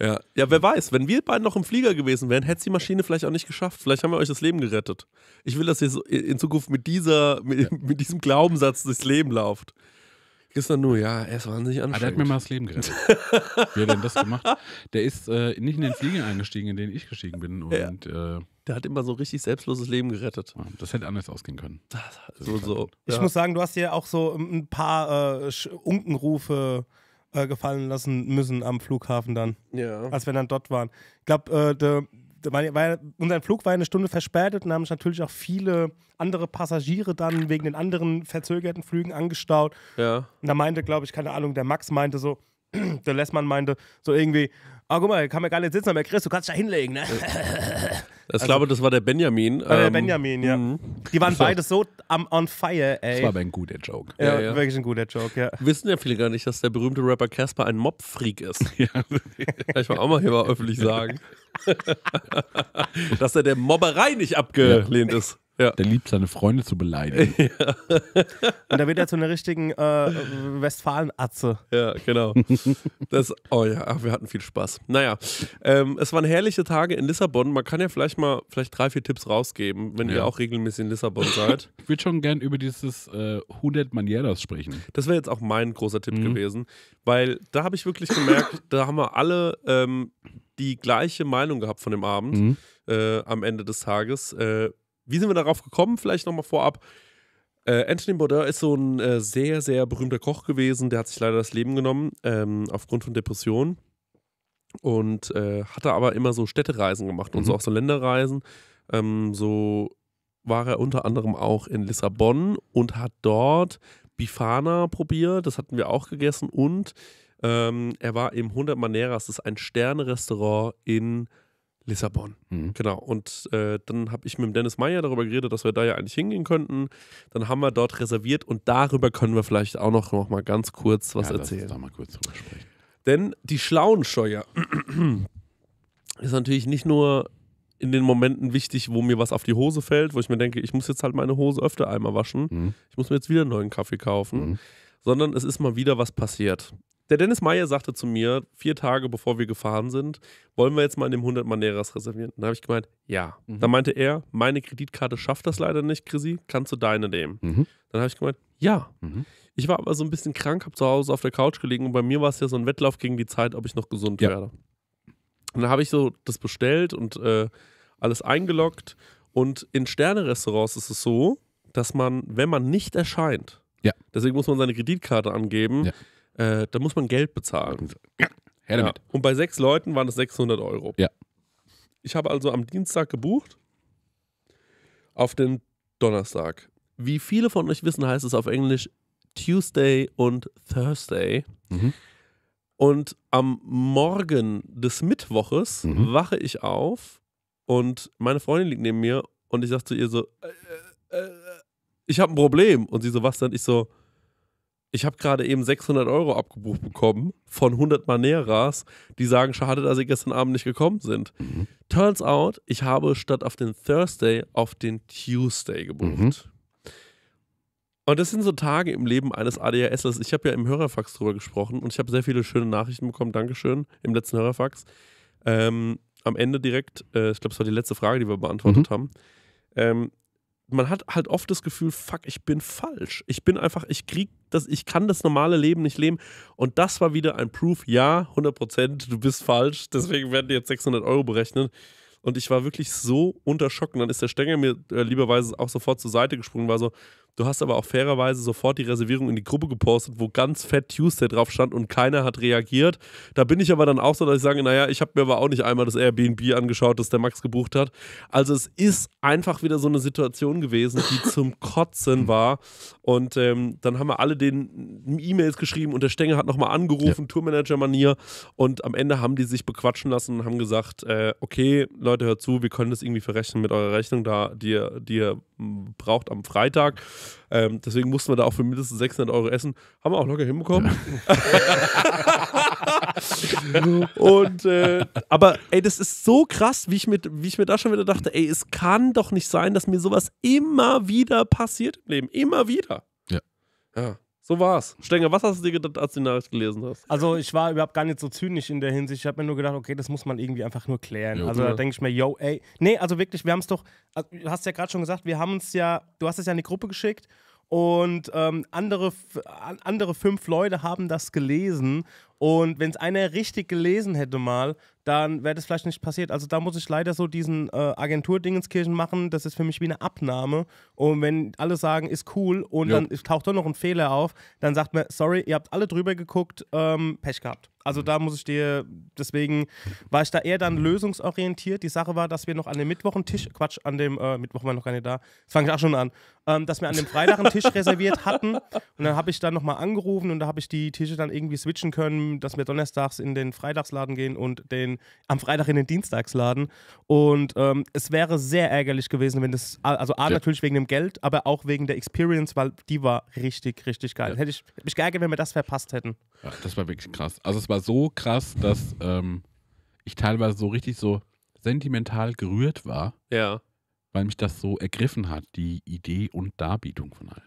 Ja. ja, wer weiß, wenn wir beide noch im Flieger gewesen wären, hätte es die Maschine vielleicht auch nicht geschafft. Vielleicht haben wir euch das Leben gerettet. Ich will, dass ihr so in Zukunft mit, dieser, mit, mit diesem Glaubenssatz durchs Leben lauft. Gestern nur, ja, er ist wahnsinnig anstrengend. Ah, der hat mir mal das Leben gerettet. Wer hat denn das gemacht? Der ist äh, nicht in den Flieger eingestiegen, in den ich gestiegen bin. Und, ja. äh, der hat immer so ein richtig selbstloses Leben gerettet. Das hätte anders ausgehen können. Das, so, so. Ich ja. muss sagen, du hast hier auch so ein paar äh, Unkenrufe gefallen lassen müssen am Flughafen dann, ja. als wir dann dort waren. Ich glaube, äh, unser Flug war eine Stunde verspätet und haben sich natürlich auch viele andere Passagiere dann wegen den anderen verzögerten Flügen angestaut. Ja. Und da meinte, glaube ich, keine Ahnung, der Max meinte so, der Lessmann meinte so irgendwie, ah, oh, guck mal, hier kann man gar nicht sitzen, aber Chris, du kannst dich da hinlegen, ne? Ich also, glaube, das war der Benjamin. War der ähm, Benjamin, ja. Mhm. Die waren beide so am on fire, ey. Das war aber ein guter Joke. Ja, ja, ja, wirklich ein guter Joke, ja. Wissen ja viele gar nicht, dass der berühmte Rapper Casper ein Mob-Freak ist. Ja. Ich will auch mal hier mal öffentlich sagen. Dass er der Mobberei nicht abgelehnt ja. ist. Ja. Der liebt seine Freunde zu beleidigen. Ja. Und da wird er zu einer richtigen äh, Westfalen-Atze. Ja, genau. Das, oh ja, ach, wir hatten viel Spaß. Naja, ähm, es waren herrliche Tage in Lissabon. Man kann ja vielleicht mal vielleicht drei, vier Tipps rausgeben, wenn ja. ihr auch regelmäßig in Lissabon seid. Ich würde schon gern über dieses äh, hundert Maneiras sprechen. Das wäre jetzt auch mein großer Tipp mhm. gewesen, weil da habe ich wirklich gemerkt, da haben wir alle ähm, die gleiche Meinung gehabt von dem Abend mhm. äh, am Ende des Tages. Äh, Wie sind wir darauf gekommen? Vielleicht nochmal vorab. Äh, Anthony Bourdain ist so ein äh, sehr, sehr berühmter Koch gewesen. Der hat sich leider das Leben genommen, ähm, aufgrund von Depressionen. Und äh, hatte aber immer so Städtereisen gemacht und mhm. so auch so Länderreisen. Ähm, so war er unter anderem auch in Lissabon und hat dort Bifana probiert. Das hatten wir auch gegessen. Und ähm, er war im hundert Maneiras. Das ist ein Sterne-Restaurant in Lissabon, mhm. genau. Und äh, dann habe ich mit dem Dennis Meyer darüber geredet, dass wir da ja eigentlich hingehen könnten. Dann haben wir dort reserviert und darüber können wir vielleicht auch noch, noch mal ganz kurz was ja, erzählen. Lass uns da mal kurz drüber sprechen. Denn die Schlauensteuer ist natürlich nicht nur in den Momenten wichtig, wo mir was auf die Hose fällt, wo ich mir denke, ich muss jetzt halt meine Hose öfter einmal waschen, mhm. ich muss mir jetzt wieder einen neuen Kaffee kaufen, mhm. sondern es ist mal wieder was passiert. Der Dennis Meyer sagte zu mir, vier Tage bevor wir gefahren sind, wollen wir jetzt mal in dem hundert Maneiras reservieren? Dann habe ich gemeint, ja. Mhm. Dann meinte er, meine Kreditkarte schafft das leider nicht, Chrissy, kannst du deine nehmen? Mhm. Dann habe ich gemeint, ja. Mhm. Ich war aber so ein bisschen krank, habe zu Hause auf der Couch gelegen und bei mir war es ja so ein Wettlauf gegen die Zeit, ob ich noch gesund ja. werde. Und dann habe ich so das bestellt und äh, alles eingeloggt. Und in Sterne-Restaurants ist es so, dass man, wenn man nicht erscheint, ja. deswegen muss man seine Kreditkarte angeben, ja. Äh, da muss man Geld bezahlen. Ja, her damit. Ja. Und bei sechs Leuten waren es sechshundert Euro. Ja. Ich habe also am Dienstag gebucht, auf den Donnerstag. Wie viele von euch wissen, heißt es auf Englisch Tuesday und Thursday. Mhm. Und am Morgen des Mittwoches mhm. wache ich auf und meine Freundin liegt neben mir und ich sag zu ihr so, äh, äh, ich habe ein Problem. Und sie so, was denn? Ich so, ich habe gerade eben sechshundert Euro abgebucht bekommen von hundert Maneiras, die sagen, schade, dass sie gestern Abend nicht gekommen sind. Mhm. Turns out, ich habe statt auf den Thursday auf den Tuesday gebucht. Mhm. Und das sind so Tage im Leben eines ADHSlers. Ich habe ja im Hörerfax drüber gesprochen und ich habe sehr viele schöne Nachrichten bekommen. Dankeschön, im letzten Hörerfax. Ähm, am Ende direkt, äh, ich glaube, es war die letzte Frage, die wir beantwortet mhm. haben. Ähm, Man hat halt oft das Gefühl, fuck, ich bin falsch. Ich bin einfach, ich krieg das, ich kann das normale Leben nicht leben. Und das war wieder ein Proof, ja, hundert Prozent, du bist falsch. Deswegen werden dir jetzt sechshundert Euro berechnet. Und ich war wirklich so unter Schock. Und dann ist der Stenger mir äh, lieberweise auch sofort zur Seite gesprungen, war so, du hast aber auch fairerweise sofort die Reservierung in die Gruppe gepostet, wo ganz fett Tuesday drauf stand und keiner hat reagiert. Da bin ich aber dann auch so, dass ich sage, naja, ich habe mir aber auch nicht einmal das Airbnb angeschaut, das der Max gebucht hat. Also es ist einfach wieder so eine Situation gewesen, die zum Kotzen war. Und ähm, dann haben wir alle den E-Mails geschrieben und der Stenger hat nochmal angerufen, ja. Tourmanager-Manier. Und am Ende haben die sich bequatschen lassen und haben gesagt, äh, okay, Leute, hört zu, wir können das irgendwie verrechnen mit eurer Rechnung, da die ihr, die ihr braucht am Freitag. Ähm, deswegen mussten wir da auch für mindestens sechshundert Euro essen. Haben wir auch locker hinbekommen. Ja. Und, äh, aber ey, das ist so krass, wie ich, mit, wie ich mir da schon wieder dachte, ey, es kann doch nicht sein, dass mir sowas immer wieder passiert im Leben. Immer wieder. Ja. Ja. So war's. Stenger, was hast du dir gedacht, als du die Nachricht gelesen hast? Also ich war überhaupt gar nicht so zynisch in der Hinsicht. Ich habe mir nur gedacht, okay, das muss man irgendwie einfach nur klären. Jo, also ja. Da denke ich mir, yo, ey. Nee, also wirklich, wir haben es doch, also, du hast ja gerade schon gesagt, wir haben uns ja, du hast es ja in die Gruppe geschickt und ähm, andere, andere fünf Leute haben das gelesen. Und wenn es einer richtig gelesen hätte mal, dann wäre das vielleicht nicht passiert. Also da muss ich leider so diesen äh, Agentur-Dingenskirchen machen. Das ist für mich wie eine Abnahme. Und wenn alle sagen, ist cool und ja. dann taucht doch noch ein Fehler auf, dann sagt man, sorry, ihr habt alle drüber geguckt, ähm, Pech gehabt. Also da muss ich dir, deswegen war ich da eher dann lösungsorientiert. Die Sache war, dass wir noch an dem Mittwoch einen Tisch, Quatsch, an dem, äh, Mittwoch war noch gar nicht da, das fange ich auch schon an, ähm, dass wir an dem Freitag einen Tisch reserviert hatten. Und dann habe ich dann nochmal angerufen und da habe ich die Tische dann irgendwie switchen können, dass wir donnerstags in den Freitagsladen gehen und den, am Freitag in den Dienstagsladen. Und ähm, es wäre sehr ärgerlich gewesen, wenn das, also A, ja. natürlich wegen dem Geld, aber auch wegen der Experience, weil die war richtig, richtig geil. Ja. Hätte ich hätte mich geärgert, wenn wir das verpasst hätten. Ja, das war wirklich krass. Also es war so krass, dass ähm, ich teilweise so richtig so sentimental gerührt war, ja. weil mich das so ergriffen hat, die Idee und Darbietung von allem.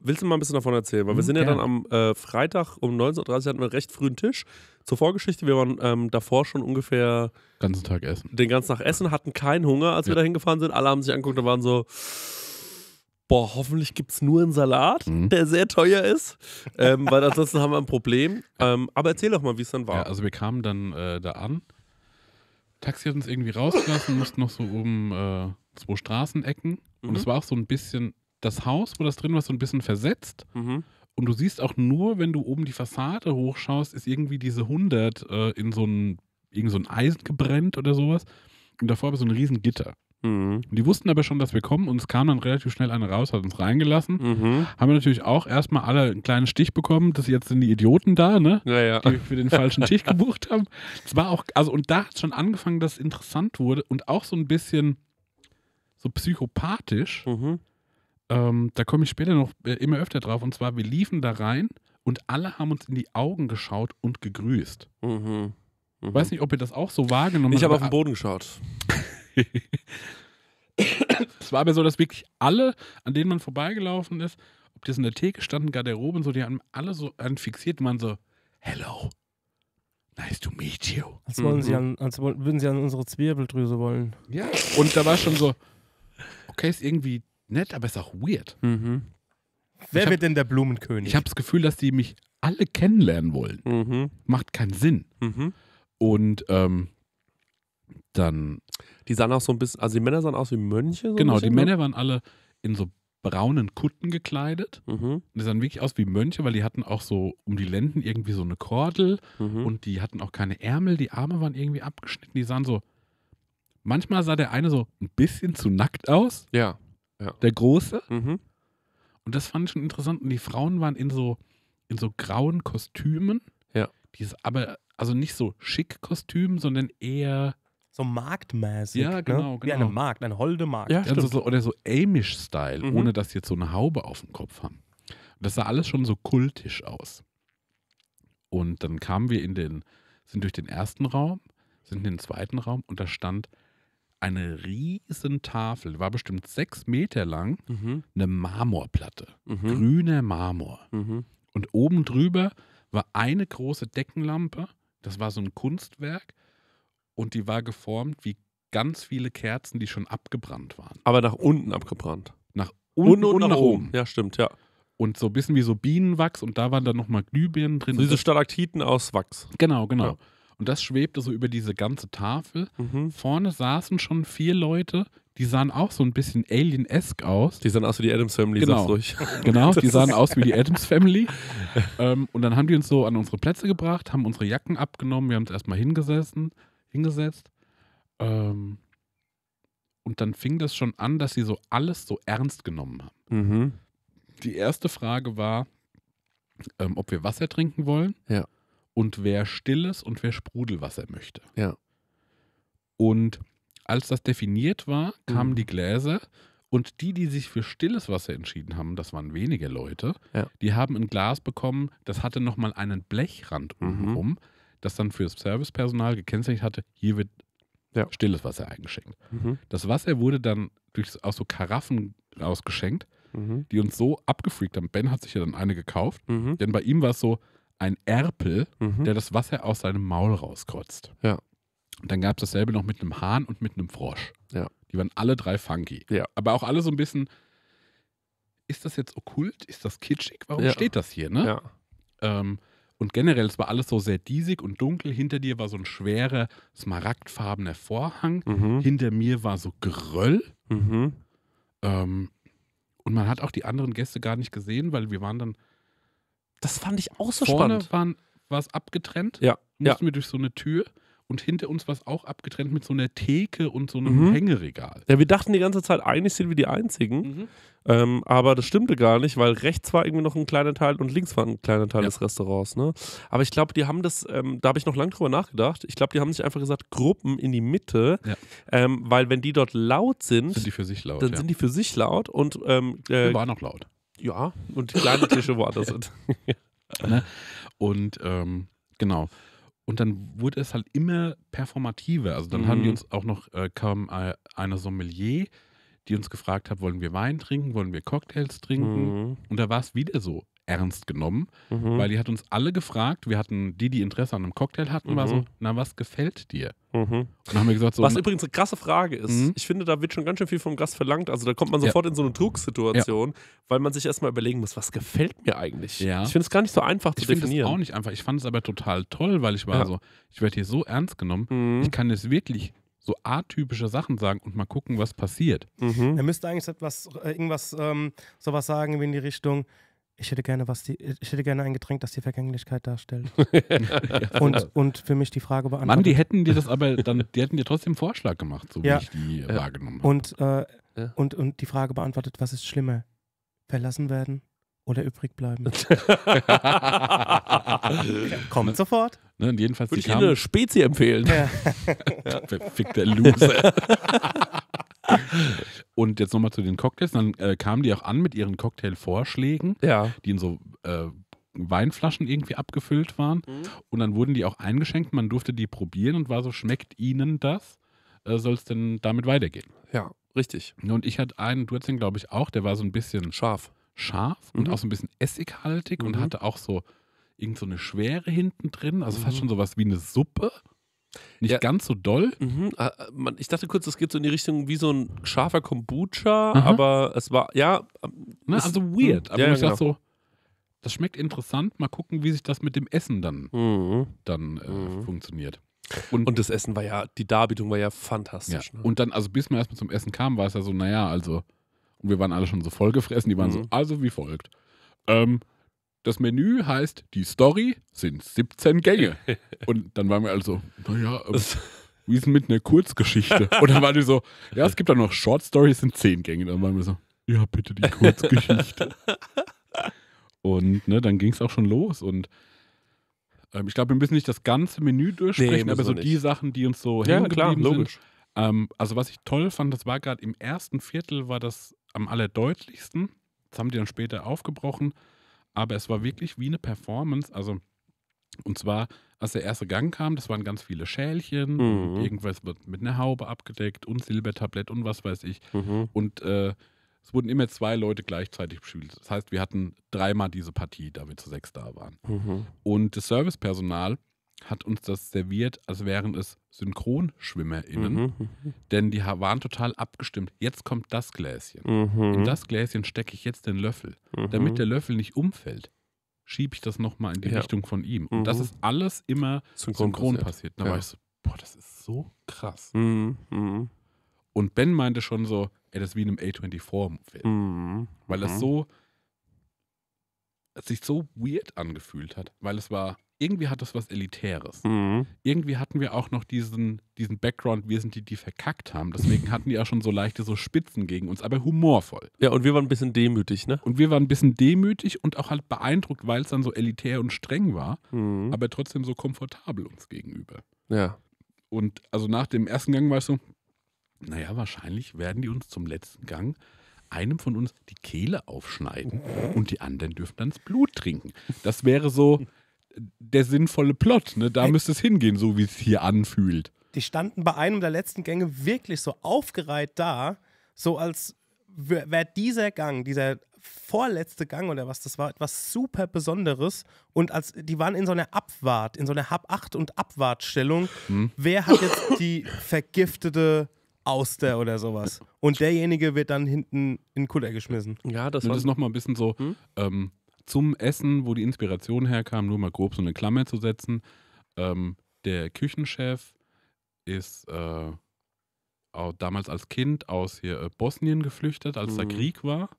Willst du mal ein bisschen davon erzählen? Weil wir sind ja, ja dann am äh, Freitag um neunzehn Uhr dreißig hatten wir einen recht frühen Tisch. Zur Vorgeschichte, wir waren ähm, davor schon ungefähr den ganzen Tag essen. Den ganzen Tag essen, hatten keinen Hunger, als ja. wir da hingefahren sind. Alle haben sich angeguckt und waren so, boah, hoffentlich gibt es nur einen Salat, mhm. der sehr teuer ist. Ähm, weil ansonsten haben wir ein Problem. Ähm, aber erzähl doch mal, wie es dann war. Ja, also wir kamen dann äh, da an. Taxi hat uns irgendwie rausgelassen, mussten noch so um äh, zwei Straßenecken. Mhm. Und es war auch so ein bisschen... Das Haus, wo das drin war, so ein bisschen versetzt. Mhm. Und du siehst auch nur, wenn du oben die Fassade hochschaust, ist irgendwie diese hundert äh, in so ein, irgend so ein Eisen gebrennt oder sowas. Und davor war so ein riesen Gitter. Mhm. Und die wussten aber schon, dass wir kommen. Und es kam dann relativ schnell einer raus, hat uns reingelassen. Mhm. Haben wir natürlich auch erstmal alle einen kleinen Stich bekommen. Das jetzt sind die Idioten da, ne? Ja, ja. Die für den falschen Stich gebucht haben. Das war auch, also und da hat es schon angefangen, dass es interessant wurde. Und auch so ein bisschen so psychopathisch. Mhm. Ähm, da komme ich später noch äh, immer öfter drauf. Und zwar, wir liefen da rein und alle haben uns in die Augen geschaut und gegrüßt. Mhm. Mhm. Weiß nicht, ob ihr das auch so wahrgenommen habt. Ich habe auf den Boden geschaut. Es war aber so, dass wirklich alle, an denen man vorbeigelaufen ist, ob die jetzt in der Theke standen, Garderobe und so, die haben alle so anfixiert und waren so, hello, nice to meet you. Als, wollen mhm. sie an, als würden sie an unsere Zwirbeldrüse wollen. Ja, und da war schon so, okay, ist irgendwie nett, aber ist auch weird. Mhm. Wer hab, wird denn der Blumenkönig? Ich habe das Gefühl, dass die mich alle kennenlernen wollen. Mhm. Macht keinen Sinn. Mhm. Und ähm, dann... Die sahen auch so ein bisschen, also die Männer sahen aus wie Mönche. So genau, die Männer waren alle in so braunen Kutten gekleidet. Mhm. Die sahen wirklich aus wie Mönche, weil die hatten auch so um die Lenden irgendwie so eine Kordel mhm. und die hatten auch keine Ärmel, die Arme waren irgendwie abgeschnitten. Die sahen so... Manchmal sah der eine so ein bisschen zu nackt aus. Ja. Ja. Der Große. Mhm. Und das fand ich schon interessant. Und die Frauen waren in so, in so grauen Kostümen, ja. Dieses, aber, also nicht so schick Kostüm, sondern eher so marktmäßig. Ja, genau, ne? Genau. Wie eine Markt, eine holde Markt. Ja, also so, oder so Amish-Style, mhm. ohne dass sie jetzt so eine Haube auf dem Kopf haben. Das sah alles schon so kultisch aus. Und dann kamen wir in den, sind durch den ersten Raum, sind in den zweiten Raum und da stand eine riesen Tafel, war bestimmt sechs Meter lang, mhm. eine Marmorplatte, mhm. grüner Marmor. Mhm. Und oben drüber war eine große Deckenlampe, das war so ein Kunstwerk und die war geformt wie ganz viele Kerzen, die schon abgebrannt waren. Aber nach unten abgebrannt. Nach unten und, und, und nach, nach oben. oben. Ja, stimmt, ja. Und so ein bisschen wie so Bienenwachs und da waren dann nochmal Glühbirnen drin. So diese Stalaktiten aus Wachs. Genau, genau. Ja. Und das schwebte so über diese ganze Tafel. Mhm. Vorne saßen schon vier Leute, die sahen auch so ein bisschen alien-esque aus. Die sahen aus wie die Addams Family, genau. Sagst ruhig. Genau, die sahen aus wie die Addams Family. ähm, und dann haben die uns so an unsere Plätze gebracht, haben unsere Jacken abgenommen, wir haben uns erstmal hingesessen, hingesetzt. Ähm, und dann fing das schon an, dass sie so alles so ernst genommen haben. Mhm. Die erste Frage war, ähm, ob wir Wasser trinken wollen. Ja. Und wer stilles und wer Sprudelwasser möchte. Ja. Und als das definiert war, kamen mhm. die Gläser und die, die sich für stilles Wasser entschieden haben, das waren weniger Leute, ja. die haben ein Glas bekommen, das hatte nochmal einen Blechrand mhm. obenrum, das dann für das Servicepersonal gekennzeichnet hatte, hier wird ja. stilles Wasser eingeschenkt. Mhm. Das Wasser wurde dann durch, aus so Karaffen rausgeschenkt, mhm. die uns so abgefreakt haben. Ben hat sich ja dann eine gekauft, mhm. denn bei ihm war es so ein Erpel, mhm. der das Wasser aus seinem Maul rauskotzt. Ja. Und dann gab es dasselbe noch mit einem Hahn und mit einem Frosch. Ja. Die waren alle drei funky. Ja. Aber auch alle so ein bisschen, ist das jetzt okkult? Ist das kitschig? Warum ja. steht das hier? Ne? Ja. Ähm, und generell, es war alles so sehr diesig und dunkel. Hinter dir war so ein schwerer, smaragdfarbener Vorhang. Mhm. Hinter mir war so Geröll. Mhm. Ähm, und man hat auch die anderen Gäste gar nicht gesehen, weil wir waren dann. Das fand ich auch so vorne spannend. Vorne war es abgetrennt, ja. mussten ja. wir durch so eine Tür und hinter uns war es auch abgetrennt mit so einer Theke und so einem mhm. Hängeregal. Ja, wir dachten die ganze Zeit, eigentlich sind wir die Einzigen, mhm. ähm, aber das stimmte gar nicht, weil rechts war irgendwie noch ein kleiner Teil und links war ein kleiner Teil ja. des Restaurants. Ne? Aber ich glaube, die haben das, ähm, da habe ich noch lange drüber nachgedacht, ich glaube, die haben sich einfach gesagt, Gruppen in die Mitte, ja. ähm, weil wenn die dort laut sind, sind die für sich laut, dann ja. sind die für sich laut und ähm, äh, war noch laut. Ja, und die kleinen Tische woanders sind. Ne? Und ähm, genau. Und dann wurde es halt immer performativer. Also dann mhm. haben die uns auch noch, äh, kam äh, eine Sommelier, die uns gefragt hat, wollen wir Wein trinken, wollen wir Cocktails trinken? Mhm. Und da war es wieder so ernst genommen, mhm. weil die hat uns alle gefragt, wir hatten die, die Interesse an einem Cocktail hatten, mhm. war so, na, was gefällt dir? Mhm. Und dann haben wir gesagt, so, was übrigens eine krasse Frage ist. Mhm. Ich finde, da wird schon ganz schön viel vom Gast verlangt. Also da kommt man sofort ja. in so eine Drucksituation, ja. weil man sich erstmal überlegen muss, was gefällt mir eigentlich? Ja. Ich finde es gar nicht so einfach zu ich definieren. Ich finde es auch nicht einfach. Ich fand es aber total toll, weil ich war ja. so, ich werde hier so ernst genommen. Mhm. Ich kann jetzt wirklich so atypische Sachen sagen und mal gucken, was passiert. Mhm. Er müsste eigentlich etwas, irgendwas ähm, sowas sagen wie in die Richtung, Ich hätte, gerne was die, ich hätte gerne ein Getränk, das die Vergänglichkeit darstellt. und, und für mich die Frage beantwortet. Mann, die hätten dir das aber dann, die hätten dir trotzdem einen Vorschlag gemacht, so ja. wie ich die ja. wahrgenommen habe. Und, äh, ja. und, und die Frage beantwortet, was ist schlimmer? Verlassen werden oder übrig bleiben? Kommt sofort. Ne, und jedenfalls würde ich eine Spezie empfehlen. Ja. ja. Verfickter Loser. Und jetzt nochmal zu den Cocktails. Dann äh, kamen die auch an mit ihren Cocktailvorschlägen, ja. die in so äh, Weinflaschen irgendwie abgefüllt waren. Mhm. Und dann wurden die auch eingeschenkt. Man durfte die probieren und war so, schmeckt ihnen das? Äh, soll es denn damit weitergehen? Ja, richtig. Und ich hatte einen, du hattest den, glaube ich, auch. Der war so ein bisschen scharf. Scharf mhm. und auch so ein bisschen essighaltig mhm. und hatte auch so irgend so eine Schwere hinten drin. Also mhm. fast schon sowas wie eine Suppe. Nicht ja. ganz so doll. Mhm. Ich dachte kurz, es geht so in die Richtung wie so ein scharfer Kombucha, aha. aber es war, ja. Na, es also weird. Aber ja, ich ja, dachte genau. so, das schmeckt interessant, mal gucken, wie sich das mit dem Essen dann, mhm. dann äh, mhm. funktioniert. Und, und das Essen war ja, die Darbietung war ja fantastisch. Ja. Ne? Und dann, also bis man erstmal zum Essen kam, war es ja so, naja, also, und wir waren alle schon so vollgefressen, die waren mhm. so, also wie folgt. Ähm, Das Menü heißt, die Story sind siebzehn Gänge. Und dann waren wir also, naja, ähm, wie ist denn mit einer Kurzgeschichte? Und dann waren die so, ja, es gibt da noch Short Stories sind zehn Gänge. Dann waren wir so, ja, bitte die Kurzgeschichte. Und ne, dann ging es auch schon los. Und Ähm, ich glaube, wir müssen nicht das ganze Menü durchsprechen, nee, aber so nicht. Die Sachen, die uns so ja, hängen klar, geblieben logisch. Sind. Ähm, also was ich toll fand, das war gerade im ersten Viertel war das am allerdeutlichsten. Das haben die dann später aufgebrochen. Aber es war wirklich wie eine Performance. Also, und zwar, als der erste Gang kam, das waren ganz viele Schälchen, mhm. irgendwas wird mit einer Haube abgedeckt und Silbertablett und was weiß ich. Mhm. Und äh, es wurden immer zwei Leute gleichzeitig bespielt. Das heißt, wir hatten dreimal diese Partie, da wir zu sechs da waren. Mhm. Und das Servicepersonal hat uns das serviert, als wären es SynchronschwimmerInnen, mhm. denn die waren total abgestimmt. Jetzt kommt das Gläschen. Mhm. In das Gläschen stecke ich jetzt den Löffel. Mhm. Damit der Löffel nicht umfällt, schiebe ich das nochmal in die ja. Richtung von ihm. Mhm. Und das ist alles immer synchron, synchron passiert. Da ja. war ich so, boah, das ist so krass. Mhm. Mhm. Und Ben meinte schon so, ey, das ist wie in einem A vierundzwanzig-Film. Mhm. Weil das so, es sich so weird angefühlt hat, weil es war, irgendwie hat das was Elitäres. Mhm. Irgendwie hatten wir auch noch diesen, diesen Background, wir sind die, die verkackt haben. Deswegen hatten die auch schon so leichte so Spitzen gegen uns, aber humorvoll. Ja, und wir waren ein bisschen demütig, ne? Und wir waren ein bisschen demütig und auch halt beeindruckt, weil es dann so elitär und streng war, mhm. aber trotzdem so komfortabel uns gegenüber. Ja. Und also nach dem ersten Gang war ich so, naja, wahrscheinlich werden die uns zum letzten Gang einem von uns die Kehle aufschneiden mhm. und die anderen dürfen dann das Blut trinken. Das wäre so der sinnvolle Plot, ne? Da hey. Müsste es hingehen, so wie es hier anfühlt. Die standen bei einem der letzten Gänge wirklich so aufgereiht da, so als wäre dieser Gang, dieser vorletzte Gang oder was, das war etwas super Besonderes und als die waren in so einer Abwart, in so einer Hab acht und Abwartstellung. Hm. Wer hat jetzt die vergiftete Auster oder sowas? Und derjenige wird dann hinten in den Kutter geschmissen. Ja, das, das ist nochmal ein bisschen so, hm? ähm, zum Essen, wo die Inspiration herkam, nur mal grob so eine Klammer zu setzen. Ähm, der Küchenchef ist äh, auch damals als Kind aus hier äh, Bosnien geflüchtet, als mhm. da Krieg war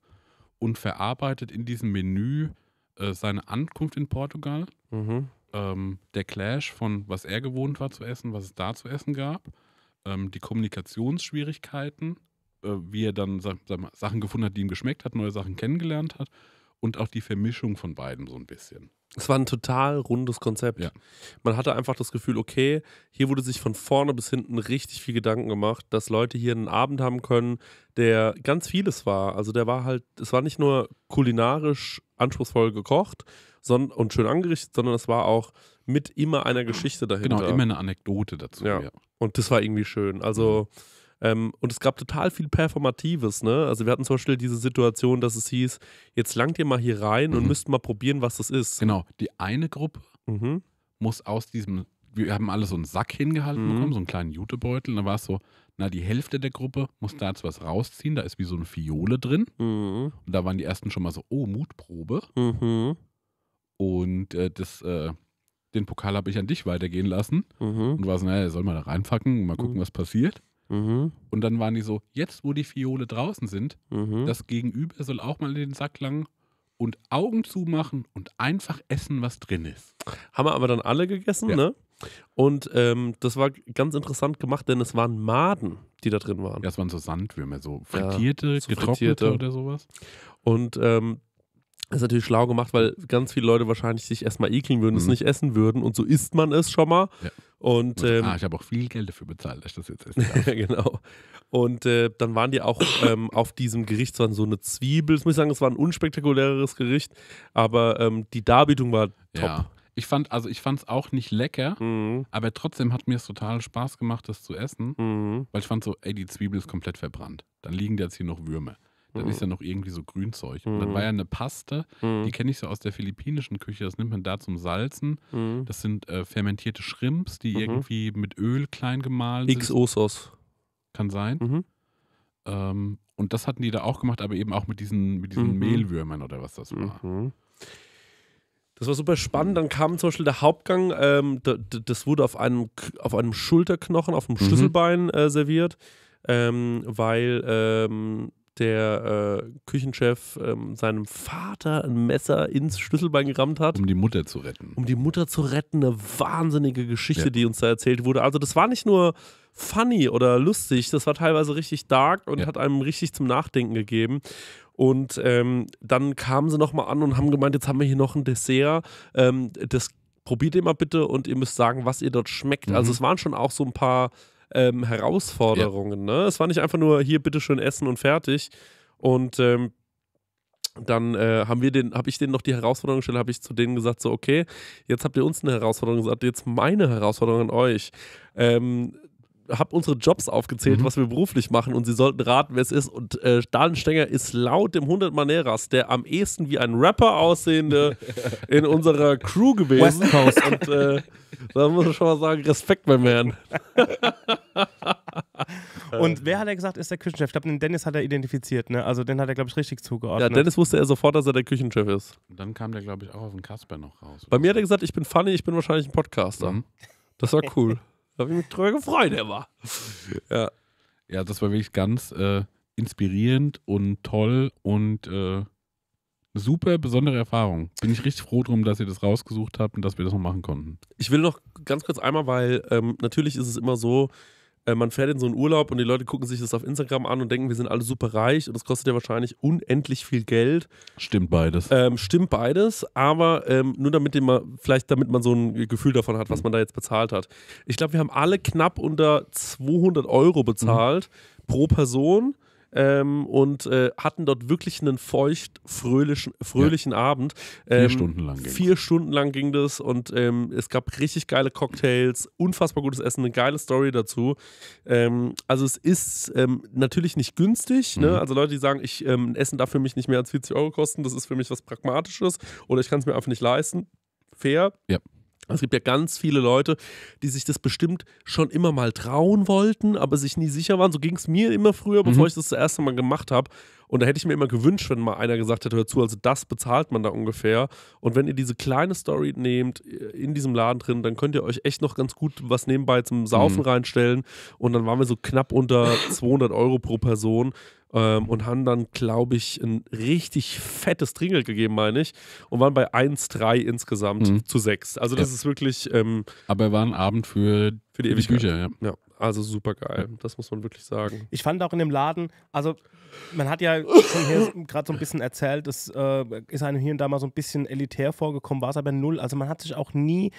und verarbeitet in diesem Menü äh, seine Ankunft in Portugal. Mhm. Ähm, der Clash von was er gewohnt war zu essen, was es da zu essen gab. Ähm, die Kommunikationsschwierigkeiten, äh, wie er dann sag, sag mal, Sachen gefunden hat, die ihm geschmeckt hat, neue Sachen kennengelernt hat. Und auch die Vermischung von beiden so ein bisschen. Es war ein total rundes Konzept. Ja. Man hatte einfach das Gefühl, okay, hier wurde sich von vorne bis hinten richtig viel Gedanken gemacht, dass Leute hier einen Abend haben können, der ganz vieles war. Also der war halt, es war nicht nur kulinarisch anspruchsvoll gekocht sondern, und schön angerichtet, sondern es war auch mit immer einer Geschichte dahinter. Genau, immer eine Anekdote dazu. Ja. Ja. Und das war irgendwie schön. Also Ähm, und es gab total viel Performatives, ne? Also wir hatten zum Beispiel diese Situation, dass es hieß, jetzt langt ihr mal hier rein mhm. und müsst mal probieren, was das ist. Genau, die eine Gruppe mhm. muss aus diesem, wir haben alle so einen Sack hingehalten mhm. bekommen, so einen kleinen Jutebeutel, und da war es so, na die Hälfte der Gruppe muss da jetzt was rausziehen, da ist wie so eine Fiole drin mhm. und da waren die ersten schon mal so, oh, Mutprobe mhm. und äh, das, äh, den Pokal habe ich an dich weitergehen lassen mhm. und war so, naja, soll mal da reinpacken und mal gucken, mhm. was passiert. Mhm. Und dann waren die so, jetzt wo die Fiole draußen sind, mhm. das Gegenüber soll auch mal in den Sack langen und Augen zumachen und einfach essen, was drin ist. Haben wir aber dann alle gegessen, ja. ne? Und ähm, das war ganz interessant gemacht, denn es waren Maden, die da drin waren. Ja, es waren so Sandwürmer, so frittierte, ja, so getrocknete frittierte. Oder sowas. Und ähm, das ist natürlich schlau gemacht, weil ganz viele Leute wahrscheinlich sich erstmal ekeln würden, mhm. es nicht essen würden und so isst man es schon mal. Ja. Und, ähm, ah, ich habe auch viel Geld dafür bezahlt, dass ich das jetzt esse. Ja, genau. Und äh, dann waren die auch ähm, auf diesem Gericht, es waren so eine Zwiebel, das muss ich sagen, es war ein unspektakuläres Gericht, aber ähm, die Darbietung war top. Ja. Ich fand, also ich fand es auch nicht lecker, mhm. aber trotzdem hat mir es total Spaß gemacht, das zu essen, mhm. weil ich fand so, ey, die Zwiebel ist komplett verbrannt. Dann liegen da jetzt hier noch Würmer. Dann mhm. ist ja noch irgendwie so Grünzeug. Mhm. Und dann war ja eine Paste, mhm. die kenne ich so aus der philippinischen Küche, das nimmt man da zum Salzen. Mhm. Das sind äh, fermentierte Shrimps, die mhm. irgendwie mit Öl klein gemahlen sind. X O-Sauce. Kann sein. Mhm. Ähm, und das hatten die da auch gemacht, aber eben auch mit diesen, mit diesen mhm. Mehlwürmern oder was das war. Mhm. Das war super spannend. Dann kam zum Beispiel der Hauptgang, ähm, das wurde auf einem, auf einem Schulterknochen, auf dem Schlüsselbein mhm. äh, serviert, ähm, weil ähm, der äh, Küchenchef ähm, seinem Vater ein Messer ins Schlüsselbein gerammt hat. Um die Mutter zu retten. Um die Mutter zu retten. Eine wahnsinnige Geschichte, ja. die uns da erzählt wurde. Also das war nicht nur funny oder lustig, das war teilweise richtig dark und ja. hat einem richtig zum Nachdenken gegeben. Und ähm, dann kamen sie nochmal an und haben gemeint, jetzt haben wir hier noch ein Dessert. Ähm, das probiert ihr mal bitte und ihr müsst sagen, was ihr dort schmeckt. Mhm. Also es waren schon auch so ein paar ähm, Herausforderungen. Ja. Ne? Es war nicht einfach nur, hier, bitteschön essen und fertig. Und ähm, dann äh, haben wir den, habe ich denen noch die Herausforderung gestellt, habe ich zu denen gesagt, so okay, jetzt habt ihr uns eine Herausforderung gesagt, jetzt meine Herausforderung an euch. Ähm, hab unsere Jobs aufgezählt, mhm. was wir beruflich machen und sie sollten raten, wer es ist. Und äh, Dahlen Stenger ist laut dem hundert Maneiras der am ehesten wie ein Rapper aussehende in unserer Crew gewesen. West Coast. Und äh, da muss ich schon mal sagen, Respekt, mein Mann. Und wer hat er gesagt, ist der Küchenchef? Ich glaube, den Dennis hat er identifiziert, ne? Also den hat er, glaube ich, richtig zugeordnet. Ja, Dennis wusste er sofort, dass er der Küchenchef ist. Und dann kam der, glaube ich, auch auf den Casper noch raus. Bei mir hat er gesagt, ich bin funny, ich bin wahrscheinlich ein Podcaster. Mhm. Das war cool. Da habe ich mich drüber gefreut, der war. Ja. Ja, das war wirklich ganz äh, inspirierend und toll und äh, eine super besondere Erfahrung. Bin ich richtig froh drum, dass ihr das rausgesucht habt und dass wir das noch machen konnten. Ich will noch ganz kurz einmal, weil ähm, natürlich ist es immer so, äh, man fährt in so einen Urlaub und die Leute gucken sich das auf Instagram an und denken, wir sind alle super reich und das kostet ja wahrscheinlich unendlich viel Geld. Stimmt beides. Ähm, stimmt beides, aber ähm, nur damit den mal, vielleicht damit man so ein Gefühl davon hat, was man da jetzt bezahlt hat. Ich glaube, wir haben alle knapp unter zweihundert Euro bezahlt mhm. pro Person. Ähm, und äh, hatten dort wirklich einen feucht fröhlichen, fröhlichen ja. Abend. Ähm, vier Stunden lang ging das. Vier Stunden lang ging das und ähm, es gab richtig geile Cocktails, unfassbar gutes Essen, eine geile Story dazu. Ähm, also es ist ähm, natürlich nicht günstig, mhm. ne? Also Leute, die sagen, ich ähm, Essen darf für mich nicht mehr als vierzig Euro kosten, das ist für mich was Pragmatisches oder ich kann es mir einfach nicht leisten. Fair. Ja. Es gibt ja ganz viele Leute, die sich das bestimmt schon immer mal trauen wollten, aber sich nie sicher waren. So ging es mir immer früher, bevor mhm. ich das das erste Mal gemacht habe. Und da hätte ich mir immer gewünscht, wenn mal einer gesagt hätte, hör zu, also das bezahlt man da ungefähr. Und wenn ihr diese kleine Story nehmt, in diesem Laden drin, dann könnt ihr euch echt noch ganz gut was nebenbei zum Saufen mhm. reinstellen. Und dann waren wir so knapp unter zweihundert Euro pro Person. Ähm, und haben dann, glaube ich, ein richtig fettes Trinkgeld gegeben, meine ich. Und waren bei eins Komma drei insgesamt mhm. zu sechs. Also das ja. ist wirklich... Ähm, aber war ein Abend für, für die, die Bücher, ja. ja. Also super geil, ja. Das muss man wirklich sagen. Ich fand auch in dem Laden, also man hat ja schon gerade so ein bisschen erzählt, das äh, ist einem hier und da mal so ein bisschen elitär vorgekommen, war es aber null. Also man hat sich auch nie...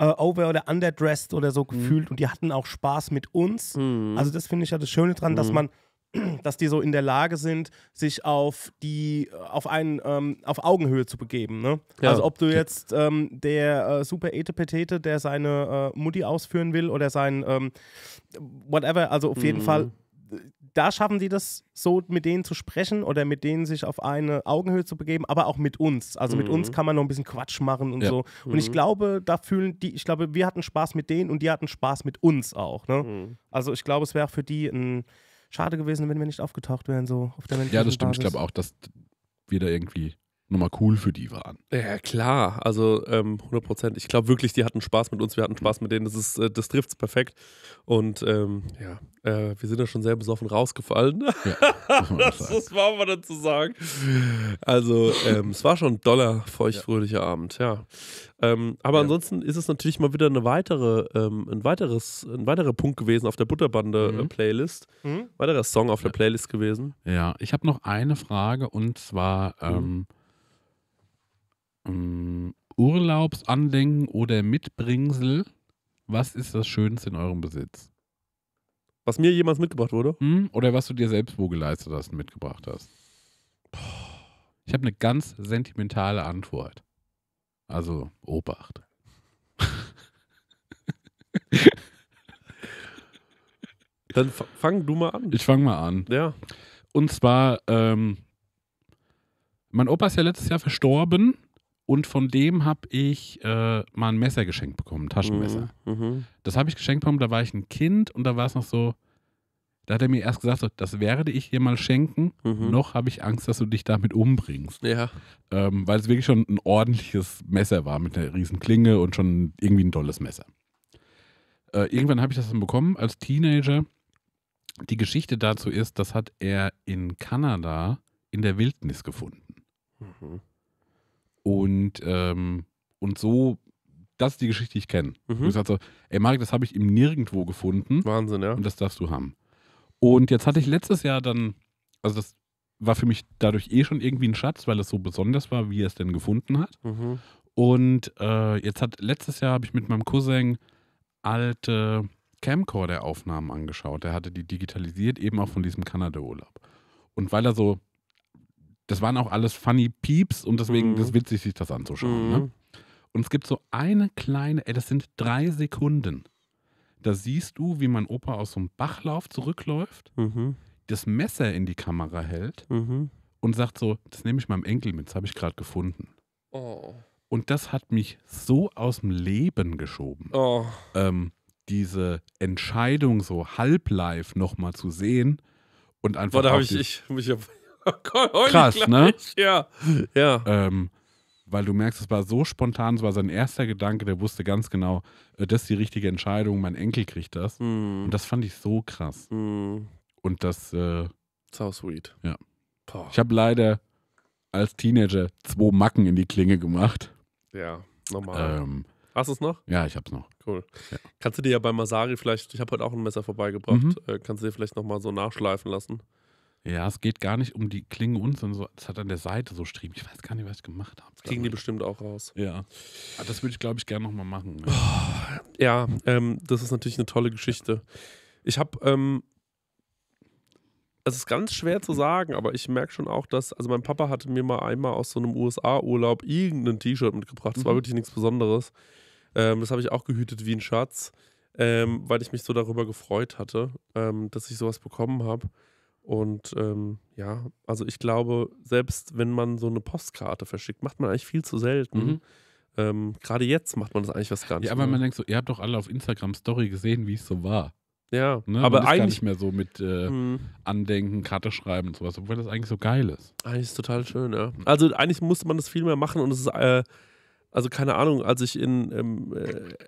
Uh, over- oder underdressed oder so mhm. gefühlt und die hatten auch Spaß mit uns. Mhm. Also das finde ich ja das Schöne dran, mhm. dass man, dass die so in der Lage sind, sich auf die, auf einen, ähm, auf Augenhöhe zu begeben. Ne? Ja. Also ob du jetzt ähm, der äh, super Etepetete, der seine äh, Mutti ausführen will oder sein ähm, whatever, also auf mhm. jeden Fall, da schaffen sie das so, mit denen zu sprechen oder mit denen sich auf eine Augenhöhe zu begeben, aber auch mit uns. Also mhm. mit uns kann man noch ein bisschen Quatsch machen und ja. so. Und mhm. ich glaube, da fühlen die, ich glaube, wir hatten Spaß mit denen und die hatten Spaß mit uns auch. Ne? Mhm. Also ich glaube, es wäre für die ein schade gewesen, wenn wir nicht aufgetaucht wären, so auf der Ja, das stimmt. Basis. Ich glaube auch, dass wir da irgendwie nochmal cool für die waren. Ja, klar. Also ähm, hundert Prozent. Ich glaube wirklich, die hatten Spaß mit uns, wir hatten Spaß mit denen. Das ist, äh, das trifft's perfekt. Und ähm, ja, äh, wir sind ja schon sehr besoffen rausgefallen. Ja, das, das war mal dazu sagen. Also ähm, es war schon ein doller, feuchtfröhlicher ja. Abend, ja. Ähm, aber ja. ansonsten ist es natürlich mal wieder eine weitere, ähm, ein, weiteres, ein weiterer Punkt gewesen auf der Butterbande-Playlist. Mhm. Mhm. Weiterer Song auf der Playlist gewesen. Ja, ich habe noch eine Frage und zwar ähm, mhm. um, Urlaubsandenken oder Mitbringsel. Was ist das Schönste in eurem Besitz? Was mir jemals mitgebracht wurde? Mhm. Oder was du dir selbst wo geleistet hast und mitgebracht hast. Ich habe eine ganz sentimentale Antwort. Also, Obacht. Dann fang du mal an. Ich fang mal an. Ja. Und zwar, ähm, mein Opa ist ja letztes Jahr verstorben und von dem habe ich äh, mal ein Messer geschenkt bekommen, ein Taschenmesser. Mhm. Das habe ich geschenkt bekommen, da war ich ein Kind und da war es noch so, da hat er mir erst gesagt, so, das werde ich dir mal schenken, mhm. noch habe ich Angst, dass du dich damit umbringst. Ja. Ähm, weil es wirklich schon ein ordentliches Messer war mit einer riesen Klinge und schon irgendwie ein tolles Messer. Äh, irgendwann habe ich das dann bekommen als Teenager. Die Geschichte dazu ist, das hat er in Kanada in der Wildnis gefunden. Mhm. Und, ähm, und so... Das ist die Geschichte, die ich kenne. Mhm. Ich sagte so, ey Marek, das habe ich ihm nirgendwo gefunden. Wahnsinn, ja. Und das darfst du haben. Und jetzt hatte ich letztes Jahr dann, also das war für mich dadurch eh schon irgendwie ein Schatz, weil es so besonders war, wie er es denn gefunden hat. Mhm. Und äh, jetzt hat, letztes Jahr habe ich mit meinem Cousin alte Camcorder-Aufnahmen angeschaut. Er hatte die digitalisiert, eben auch von diesem Kanada-Urlaub. Und weil er so, das waren auch alles funny Peeps und deswegen mhm. ist es witzig, sich das anzuschauen. Mhm. Ne? Und es gibt so eine kleine, ey, das sind drei Sekunden. Da siehst du, wie mein Opa aus so einem Bachlauf zurückläuft, mhm. das Messer in die Kamera hält mhm. und sagt so, das nehme ich meinem Enkel mit, das habe ich gerade gefunden. Oh. Und das hat mich so aus dem Leben geschoben. Oh. Ähm, diese Entscheidung so halb live nochmal zu sehen und einfach... Boah, da habe ich, ich mich auf, oh Gott, krass, gleich. Ne? Ja, ja. Ähm, weil du merkst, es war so spontan, es war sein erster Gedanke, der wusste ganz genau, das ist die richtige Entscheidung, mein Enkel kriegt das. Mm. Und das fand ich so krass. Mm. Und das... Äh, so sweet. Ja. Boah. Ich habe leider als Teenager zwei Macken in die Klinge gemacht. Ja, normal. Ähm, Hast du es noch? Ja, ich hab's noch. Cool. Ja. Kannst du dir ja bei Masari vielleicht, ich habe heute auch ein Messer vorbeigebracht, mhm. äh, kannst du dir vielleicht nochmal so nachschleifen lassen? Ja, es geht gar nicht um die Klinge und, sondern so, es hat an der Seite so Striemen. Ich weiß gar nicht, was ich gemacht habe. Kriegen die bestimmt auch raus. Ja. Aber das würde ich, glaube ich, gerne nochmal machen. Oh, ja, ähm, das ist natürlich eine tolle Geschichte. Ich habe, ähm, es ist ganz schwer zu sagen, aber ich merke schon auch, dass, also mein Papa hatte mir mal einmal aus so einem U S A-Urlaub irgendein T-Shirt mitgebracht. Das war wirklich nichts Besonderes. Ähm, das habe ich auch gehütet wie ein Schatz, ähm, weil ich mich so darüber gefreut hatte, ähm, dass ich sowas bekommen habe. Und ähm, ja, also ich glaube, selbst wenn man so eine Postkarte verschickt, macht man eigentlich viel zu selten. Mhm. Ähm, Gerade jetzt macht man das eigentlich was gar nicht. Ja, aber man denkt so, ihr habt doch alle auf Instagram Story gesehen, wie es so war. Ja, ne? Aber man ist eigentlich gar nicht mehr so mit äh, mhm. Andenken, Karte schreiben und sowas, obwohl das eigentlich so geil ist. Eigentlich ist es total schön, ja. Also eigentlich musste man das viel mehr machen und es ist... Äh, Also keine Ahnung, als ich in ähm,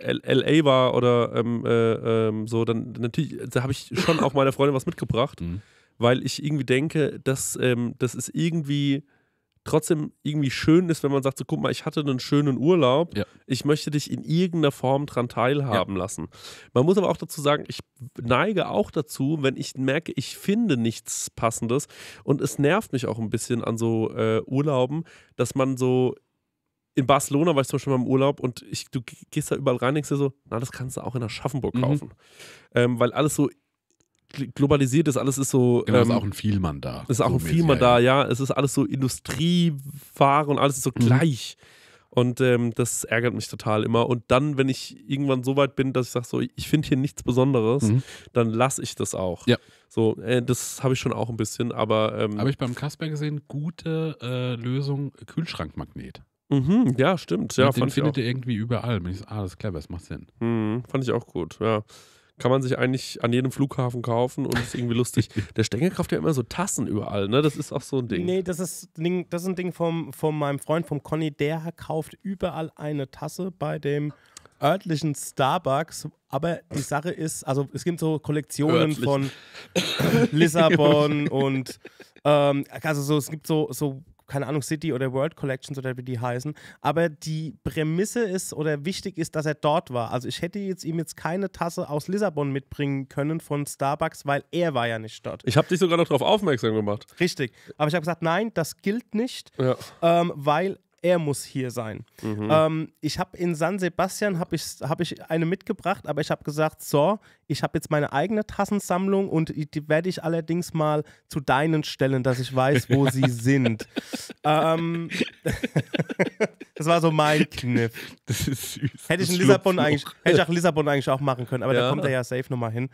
L A war oder ähm, äh, ähm, so, dann natürlich, da habe ich schon auch meiner Freundin was mitgebracht, mhm. weil ich irgendwie denke, dass, ähm, dass es irgendwie trotzdem irgendwie schön ist, wenn man sagt, so guck mal, ich hatte einen schönen Urlaub, ja. ich möchte dich in irgendeiner Form dran teilhaben ja. lassen. Man muss aber auch dazu sagen, ich neige auch dazu, wenn ich merke, ich finde nichts Passendes und es nervt mich auch ein bisschen an so äh, Urlauben, dass man so... In Barcelona war ich zum Beispiel mal im Urlaub und ich, du gehst da überall rein und denkst dir so, na, das kannst du auch in Aschaffenburg kaufen. Mhm. Ähm, weil alles so globalisiert ist, alles ist so... Genau, ähm, ist auch ein Vielmann da. Ist auch so ein Vielmann da, ja. Es ist alles so Industrieware und alles ist so mhm. gleich. Und ähm, das ärgert mich total immer. Und dann, wenn ich irgendwann so weit bin, dass ich sage, so, ich finde hier nichts Besonderes, mhm. dann lasse ich das auch. Ja. So, äh, das habe ich schon auch ein bisschen, aber... Ähm, habe ich beim Casper gesehen, gute äh, Lösung, Kühlschrankmagnet. Mhm, ja, stimmt. Ja, den findet ihr irgendwie überall. Bin ich so, ah, das ist clever, das macht Sinn. Mhm, fand ich auch gut, ja. Kann man sich eigentlich an jedem Flughafen kaufen und ist irgendwie lustig. Der Stenger kauft ja immer so Tassen überall, ne? Das ist auch so ein Ding. Nee, das ist, das ist ein Ding von vom meinem Freund, vom Conny. Der kauft überall eine Tasse bei dem örtlichen Starbucks. Aber die Sache ist, also es gibt so Kollektionen örtlich. Von Lissabon und ähm, also so, es gibt so, so keine Ahnung, City oder World Collections oder wie die heißen, aber die Prämisse ist oder wichtig ist, dass er dort war. Also ich hätte jetzt ihm jetzt keine Tasse aus Lissabon mitbringen können von Starbucks, weil er war ja nicht dort. Ich habe dich sogar noch darauf aufmerksam gemacht. Richtig, aber ich habe gesagt, nein, das gilt nicht, ja. ähm, weil er muss hier sein. Mhm. Ähm, ich habe in San Sebastian hab ich, hab ich eine mitgebracht, aber ich habe gesagt, so, ich habe jetzt meine eigene Tassensammlung und die werde ich allerdings mal zu deinen stellen, dass ich weiß, wo sie sind. ähm, das war so mein Kniff. Das ist süß. Hätte ich in Lissabon eigentlich, hätte ich auch Lissabon eigentlich auch machen können, aber ja. da kommt er ja safe nochmal hin.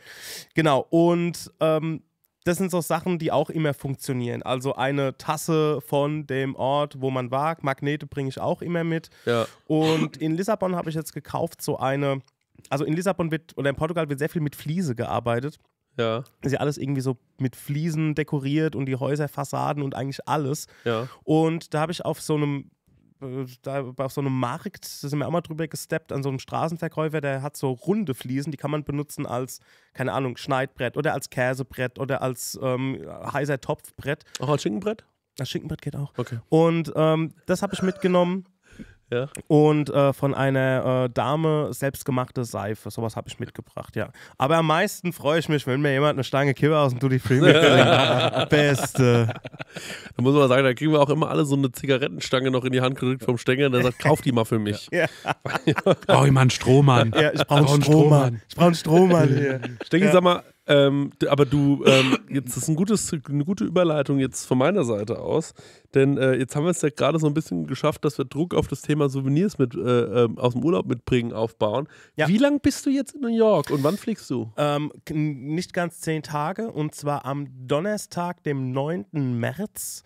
Genau, und ähm, das sind so Sachen, die auch immer funktionieren. Also eine Tasse von dem Ort, wo man war. Magnete bringe ich auch immer mit. Ja. Und in Lissabon habe ich jetzt gekauft so eine, also in Lissabon wird, oder in Portugal wird sehr viel mit Fliese gearbeitet. Ja. Ist ja alles irgendwie so mit Fliesen dekoriert und die Häuser, Fassaden und eigentlich alles. Ja. Und da habe ich auf so einem, da auf so einem Markt, da sind wir auch mal drüber gesteppt, an so einem Straßenverkäufer, der hat so runde Fliesen, die kann man benutzen als, keine Ahnung, Schneidbrett oder als Käsebrett oder als ähm, heißer Topfbrett. Auch als Schinkenbrett? Das Schinkenbrett geht auch. Okay. Und ähm, das habe ich mitgenommen. Ja. Und äh, von einer äh, Dame selbstgemachte Seife, sowas habe ich mitgebracht, ja. Aber am meisten freue ich mich, wenn mir jemand eine Stange Kippe aus dem Duty Free mitbringt. Beste. Da muss man sagen, da kriegen wir auch immer alle so eine Zigarettenstange noch in die Hand gedrückt vom Stenger, der sagt, kauf die mal für mich. Ja. Brauche ich mal einen Strohmann. Ja, ich brauche einen Strohmann. Ich brauche einen Strohmann hier. Stenger, ja. Sag mal, ähm, aber du, ähm, jetzt ist ein gutes, eine gute Überleitung jetzt von meiner Seite aus, denn äh, jetzt haben wir es ja gerade so ein bisschen geschafft, dass wir Druck auf das Thema Souvenirs mit, äh, aus dem Urlaub mitbringen aufbauen. Ja. Wie lange bist du jetzt in New York und wann fliegst du? Ähm, nicht ganz zehn Tage, und zwar am Donnerstag, dem neunten März,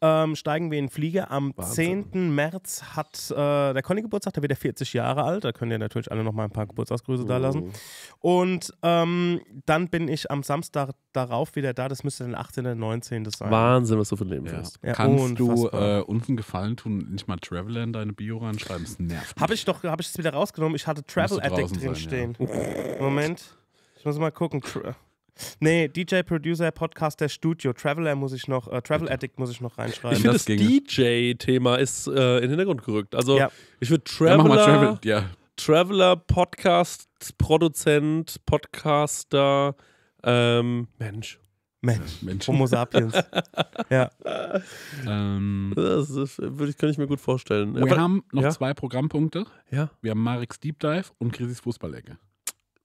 ähm, steigen wir in den Flieger. Am Wahnsinn. zehnten März hat äh, der Conny Geburtstag, der wird ja vierzig Jahre alt, da könnt ihr natürlich alle nochmal ein paar Geburtstagsgrüße oh. da lassen. Und ähm, dann bin ich am Samstag darauf wieder da, das müsste dann achtzehnten oder neunzehnten sein. Wahnsinn, was du von dem hast. Ja. Ja, kannst du äh, uns einen Gefallen tun, nicht mal Traveler in deine Bio reinschreiben? Das nervt. Habe ich doch, habe ich es wieder rausgenommen. Ich hatte Travel Addict drin stehen. Ja. Moment, ich muss mal gucken. Nee, D J, Producer, Podcaster, Studio, Traveler muss ich noch, äh, Travel Addict muss ich noch reinschreiben. Ich finde, das, das D J-Thema ist äh, in den Hintergrund gerückt. Also ja. ich würde Traveler, ja, mach mal Travel, ja. Traveler, Podcast, Produzent, Podcaster, Ähm, Mensch. Mensch. Mensch. Homo sapiens. ja. Ähm, das ist, kann ich mir gut vorstellen. Wir Aber, haben noch ja? zwei Programmpunkte. Ja. Wir haben Mareks Deep Dive und Chrisis Fußballecke.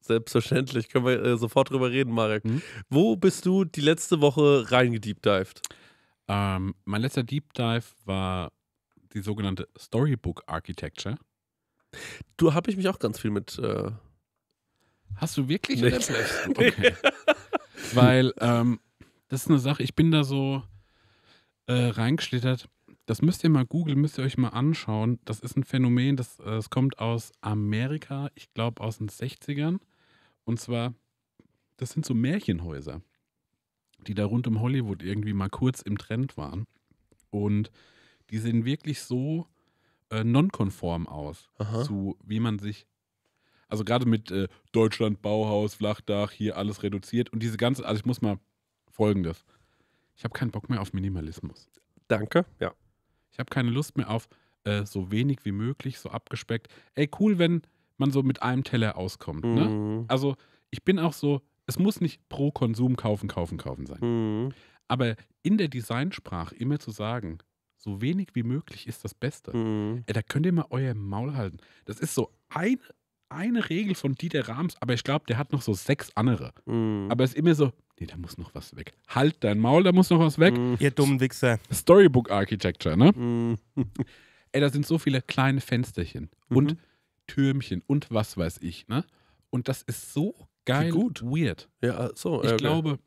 Selbstverständlich. Können wir äh, sofort drüber reden, Marek. Mhm. Wo bist du die letzte Woche reingedeepdived? Ähm, mein letzter Deep Dive war die sogenannte Storybook Architecture. Du, habe ich mich auch ganz viel mit... Äh, Hast du wirklich? Oder okay. Weil ähm, das ist eine Sache, ich bin da so äh, reingeschlittert. Das müsst ihr mal googeln, müsst ihr euch mal anschauen. Das ist ein Phänomen, das, äh, das kommt aus Amerika, ich glaube aus den sechzigern. Und zwar, das sind so Märchenhäuser, die da rund um Hollywood irgendwie mal kurz im Trend waren. Und die sehen wirklich so äh, nonkonform aus, Aha. zu wie man sich... Also gerade mit äh, Deutschland, Bauhaus, Flachdach, hier alles reduziert. Und diese ganze, also ich muss mal Folgendes. Ich habe keinen Bock mehr auf Minimalismus. Danke, ja. Ich habe keine Lust mehr auf äh, so wenig wie möglich, so abgespeckt. Ey, cool, wenn man so mit einem Teller auskommt. Mhm. Ne? Also ich bin auch so, es muss nicht pro Konsum kaufen, kaufen, kaufen sein. Mhm. Aber in der Designsprache immer zu sagen, so wenig wie möglich ist das Beste. Mhm. Ey, da könnt ihr mal euer Maul halten. Das ist so eine Eine Regel von Dieter Rams, aber ich glaube, der hat noch so sechs andere. Mm. Aber es ist immer so, nee, da muss noch was weg. Halt dein Maul, da muss noch was weg. Mm. Ihr dummen Wichser. Storybook Architecture, ne? Mm. Ey, da sind so viele kleine Fensterchen mhm. und Türmchen und was weiß ich, ne? Und das ist so geil gut. weird. Ja, so, ich okay. glaube,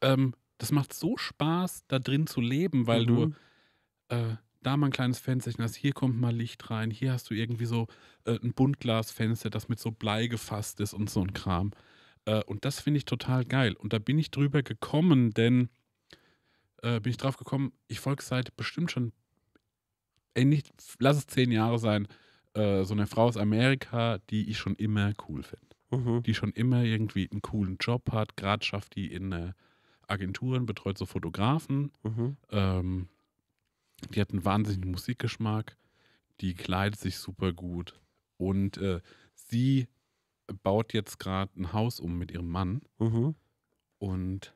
ähm, das macht so Spaß, da drin zu leben, weil mhm. du... Äh, da mal ein kleines Fensterchen hast, hier kommt mal Licht rein, hier hast du irgendwie so äh, ein Buntglasfenster, das mit so Blei gefasst ist und so ein Kram. Äh, und das finde ich total geil. Und da bin ich drüber gekommen, denn äh, bin ich drauf gekommen, ich folge seit bestimmt schon, ey, nicht, lass es zehn Jahre sein, äh, so eine Frau aus Amerika, die ich schon immer cool finde. Mhm. Die schon immer irgendwie einen coolen Job hat, gerade schafft die in äh, Agenturen, betreut so Fotografen, mhm. ähm, die hat einen wahnsinnigen Musikgeschmack, die kleidet sich super gut und äh, sie baut jetzt gerade ein Haus um mit ihrem Mann mhm. und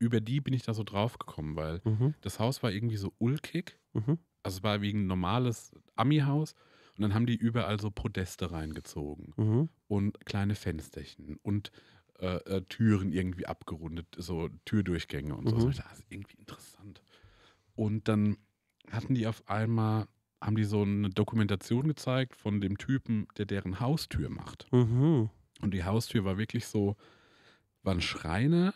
über die bin ich da so drauf gekommen, weil mhm. das Haus war irgendwie so ulkig, mhm. also es war wie ein normales Ami-Haus und dann haben die überall so Podeste reingezogen mhm. und kleine Fensterchen und äh, äh, Türen irgendwie abgerundet, so Türdurchgänge und mhm. so. Das ist irgendwie interessant. Und dann hatten die auf einmal, haben die so eine Dokumentation gezeigt von dem Typen, der deren Haustür macht. Mhm. Und die Haustür war wirklich so, war ein Schreiner,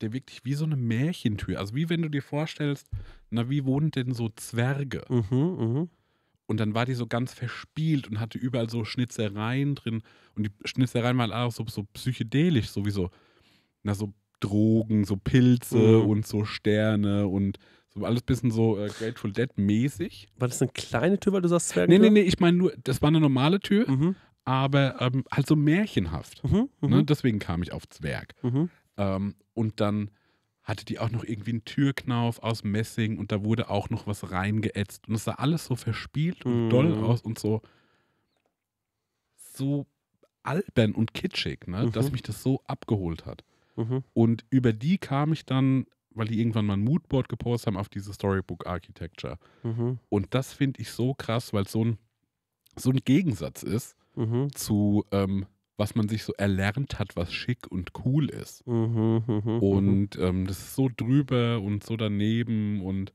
der wirklich wie so eine Märchentür, also wie wenn du dir vorstellst, na wie wohnen denn so Zwerge? Mhm, mh. Und dann war die so ganz verspielt und hatte überall so Schnitzereien drin. Und die Schnitzereien waren auch so, so psychedelisch sowieso, na so Drogen, so Pilze mhm. und so Sterne und so alles bisschen so äh, Grateful Dead mäßig. War das eine kleine Tür, weil du sagst Zwergentür? Nee, nee, nee, ich meine nur, das war eine normale Tür, mhm. aber ähm, halt so märchenhaft. Mhm, ne? Deswegen kam ich auf Zwerg. Mhm. Ähm, und dann hatte die auch noch irgendwie einen Türknauf aus Messing und da wurde auch noch was reingeätzt und es sah alles so verspielt und mhm. doll aus und so so albern und kitschig, ne? Mhm. dass mich das so abgeholt hat. Mhm. Und über die kam ich dann weil die irgendwann mal ein Moodboard gepostet haben auf diese Storybook Architecture. Mhm. Und das finde ich so krass, weil es so ein, so ein Gegensatz ist mhm. zu, ähm, was man sich so erlernt hat, was schick und cool ist. Mhm, mh, mh, und ähm, das ist so drüber und so daneben und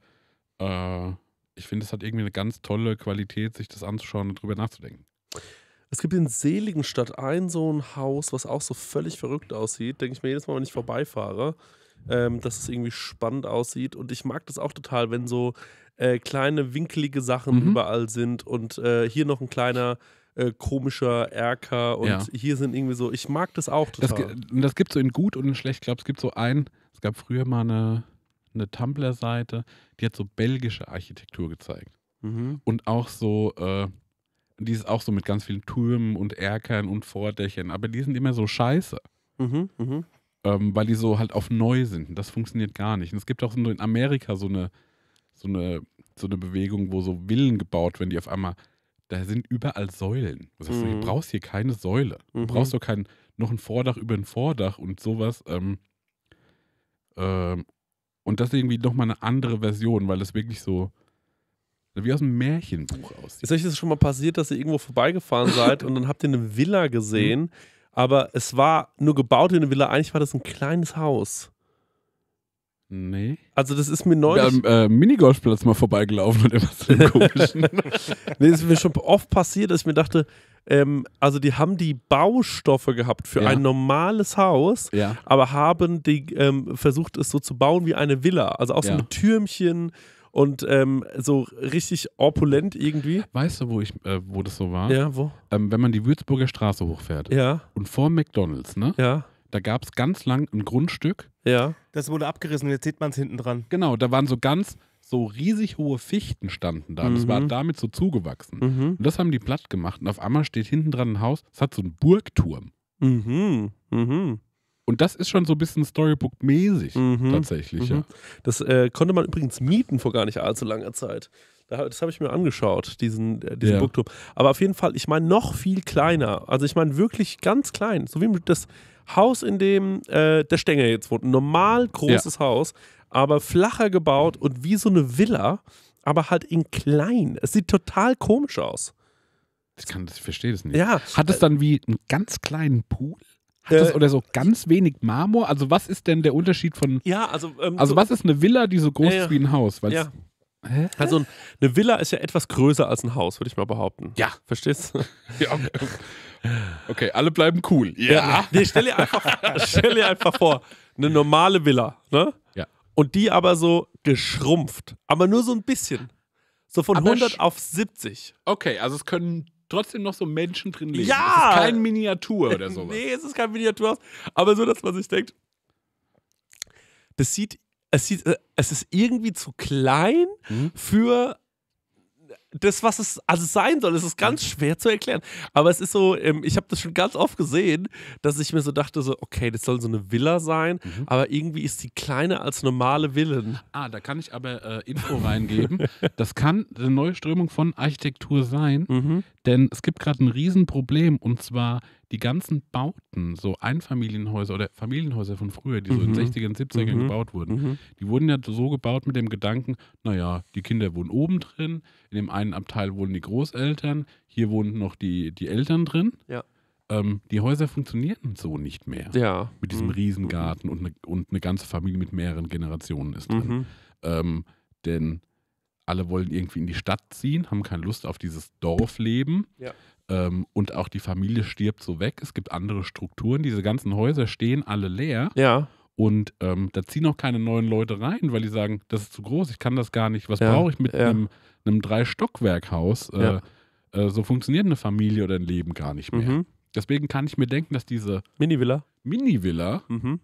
äh, ich finde, es hat irgendwie eine ganz tolle Qualität, sich das anzuschauen und drüber nachzudenken. Es gibt in Seligenstadt ein so ein Haus, was auch so völlig verrückt aussieht, denke ich mir jedes Mal, wenn ich vorbeifahre, ähm, dass es irgendwie spannend aussieht und ich mag das auch total, wenn so äh, kleine winkelige Sachen mhm. überall sind und äh, hier noch ein kleiner Äh, komischer Erker und ja. hier sind irgendwie so, ich mag das auch total. Das, das gibt es so in gut und in schlecht. Ich glaube, es gibt so ein, es gab früher mal eine, eine Tumblr-Seite, die hat so belgische Architektur gezeigt. Mhm. Und auch so, äh, die ist auch so mit ganz vielen Türmen und Erkern und Vordächern, aber die sind immer so scheiße. Mhm, mhm. Ähm, weil die so halt auf neu sind und das funktioniert gar nicht. Und es gibt auch so in Amerika so eine, so eine, so eine Bewegung, wo so Villen gebaut werden, die auf einmal da sind überall Säulen. Das heißt, mhm. du brauchst hier keine Säule. Du mhm. brauchst doch kein, noch ein Vordach über ein Vordach und sowas. Ähm, ähm, und das ist irgendwie nochmal eine andere Version, weil das wirklich so wie aus einem Märchenbuch aussieht. Ist euch das schon mal passiert, dass ihr irgendwo vorbeigefahren seid und dann habt ihr eine Villa gesehen, mhm. aber es war nur gebaut wie eine Villa. Eigentlich war das ein kleines Haus. Nee. Also das ist mir neulich... Am äh, Minigolfplatz mal vorbeigelaufen und immer so komischen. Nee, das ist mir schon oft passiert, dass ich mir dachte, ähm, also die haben die Baustoffe gehabt für ja. ein normales Haus, ja. aber haben die ähm, versucht, es so zu bauen wie eine Villa. Also auch ja. so mit Türmchen und ähm, so richtig opulent irgendwie. Weißt du, wo ich, äh, wo das so war? Ja, wo? Ähm, wenn man die Würzburger Straße hochfährt ja. und vor McDonald's, ne? Ja. Da gab es ganz lang ein Grundstück. Ja. Das wurde abgerissen und jetzt sieht man es hinten dran. Genau, da waren so ganz, so riesig hohe Fichten standen da. Mhm. Das war damit so zugewachsen. Mhm. Und das haben die platt gemacht. Und auf einmal steht hinten dran ein Haus, das hat so einen Burgturm. Mhm. Mhm. Und das ist schon so ein bisschen Storybook-mäßig mhm. tatsächlich. Mhm. Ja. Das äh, konnte man übrigens mieten vor gar nicht allzu langer Zeit. Das habe ich mir angeschaut, diesen, diesen ja. Burgturm. Aber auf jeden Fall, ich meine noch viel kleiner. Also ich meine wirklich ganz klein. So wie das Haus, in dem äh, der Stenger jetzt wohnt. Ein normal großes ja. Haus, aber flacher gebaut und wie so eine Villa, aber halt in klein. Es sieht total komisch aus. Ich, kann, ich verstehe das nicht. Ja. Hat es dann wie einen ganz kleinen Pool? Das, oder so ganz wenig Marmor? Also was ist denn der Unterschied von... Ja, also... Ähm, also so was ist eine Villa, die so groß äh, ist wie ein Haus? Weil ja. Hä? Also eine Villa ist ja etwas größer als ein Haus, würde ich mal behaupten. Ja. Verstehst du? Ja, okay. Okay, alle bleiben cool. Ja. ja nee, stell, dir einfach, stell dir einfach vor, eine normale Villa, ne? Ja. Und die aber so geschrumpft. Aber nur so ein bisschen. So von aber hundert auf siebzig. Okay, also es können... trotzdem noch so Menschen drin leben. Ja! Es ist kein Miniatur oder sowas. Nee, es ist kein Miniaturhaus. Aber so, dass man sich denkt, das sieht, es, sieht, es ist irgendwie zu klein mhm. für das, was es also sein soll. Es ist ganz schwer zu erklären. Aber es ist so, ich habe das schon ganz oft gesehen, dass ich mir so dachte, so, okay, das soll so eine Villa sein, mhm. aber irgendwie ist die kleiner als normale Villen. Ah, da kann ich aber äh, Info reingeben. Das kann eine neue Strömung von Architektur sein, mhm. denn es gibt gerade ein Riesenproblem und zwar die ganzen Bauten, so Einfamilienhäuser oder Familienhäuser von früher, die so mhm. in den sechzigern, siebzigern mhm. gebaut wurden, mhm. die wurden ja so gebaut mit dem Gedanken, naja, die Kinder wohnen oben drin, in dem einen Abteil wohnen die Großeltern, hier wohnen noch die, die Eltern drin. Ja. Ähm, die Häuser funktionierten so nicht mehr. Ja. Mit diesem mhm. Riesengarten und eine und ne ganze Familie mit mehreren Generationen ist drin. Mhm. Ähm, denn alle wollen irgendwie in die Stadt ziehen, haben keine Lust auf dieses Dorfleben. Ja. Und auch die Familie stirbt so weg. Es gibt andere Strukturen. Diese ganzen Häuser stehen alle leer. Ja. Und ähm, da ziehen auch keine neuen Leute rein, weil die sagen, das ist zu groß, ich kann das gar nicht. Was ja. brauche ich mit ja. einem, einem Drei-Stockwerk-Haus? Äh, ja. äh, so funktioniert eine Familie oder ein Leben gar nicht mehr. Mhm. Deswegen kann ich mir denken, dass diese Mini-Villa, Mini-Villa mhm.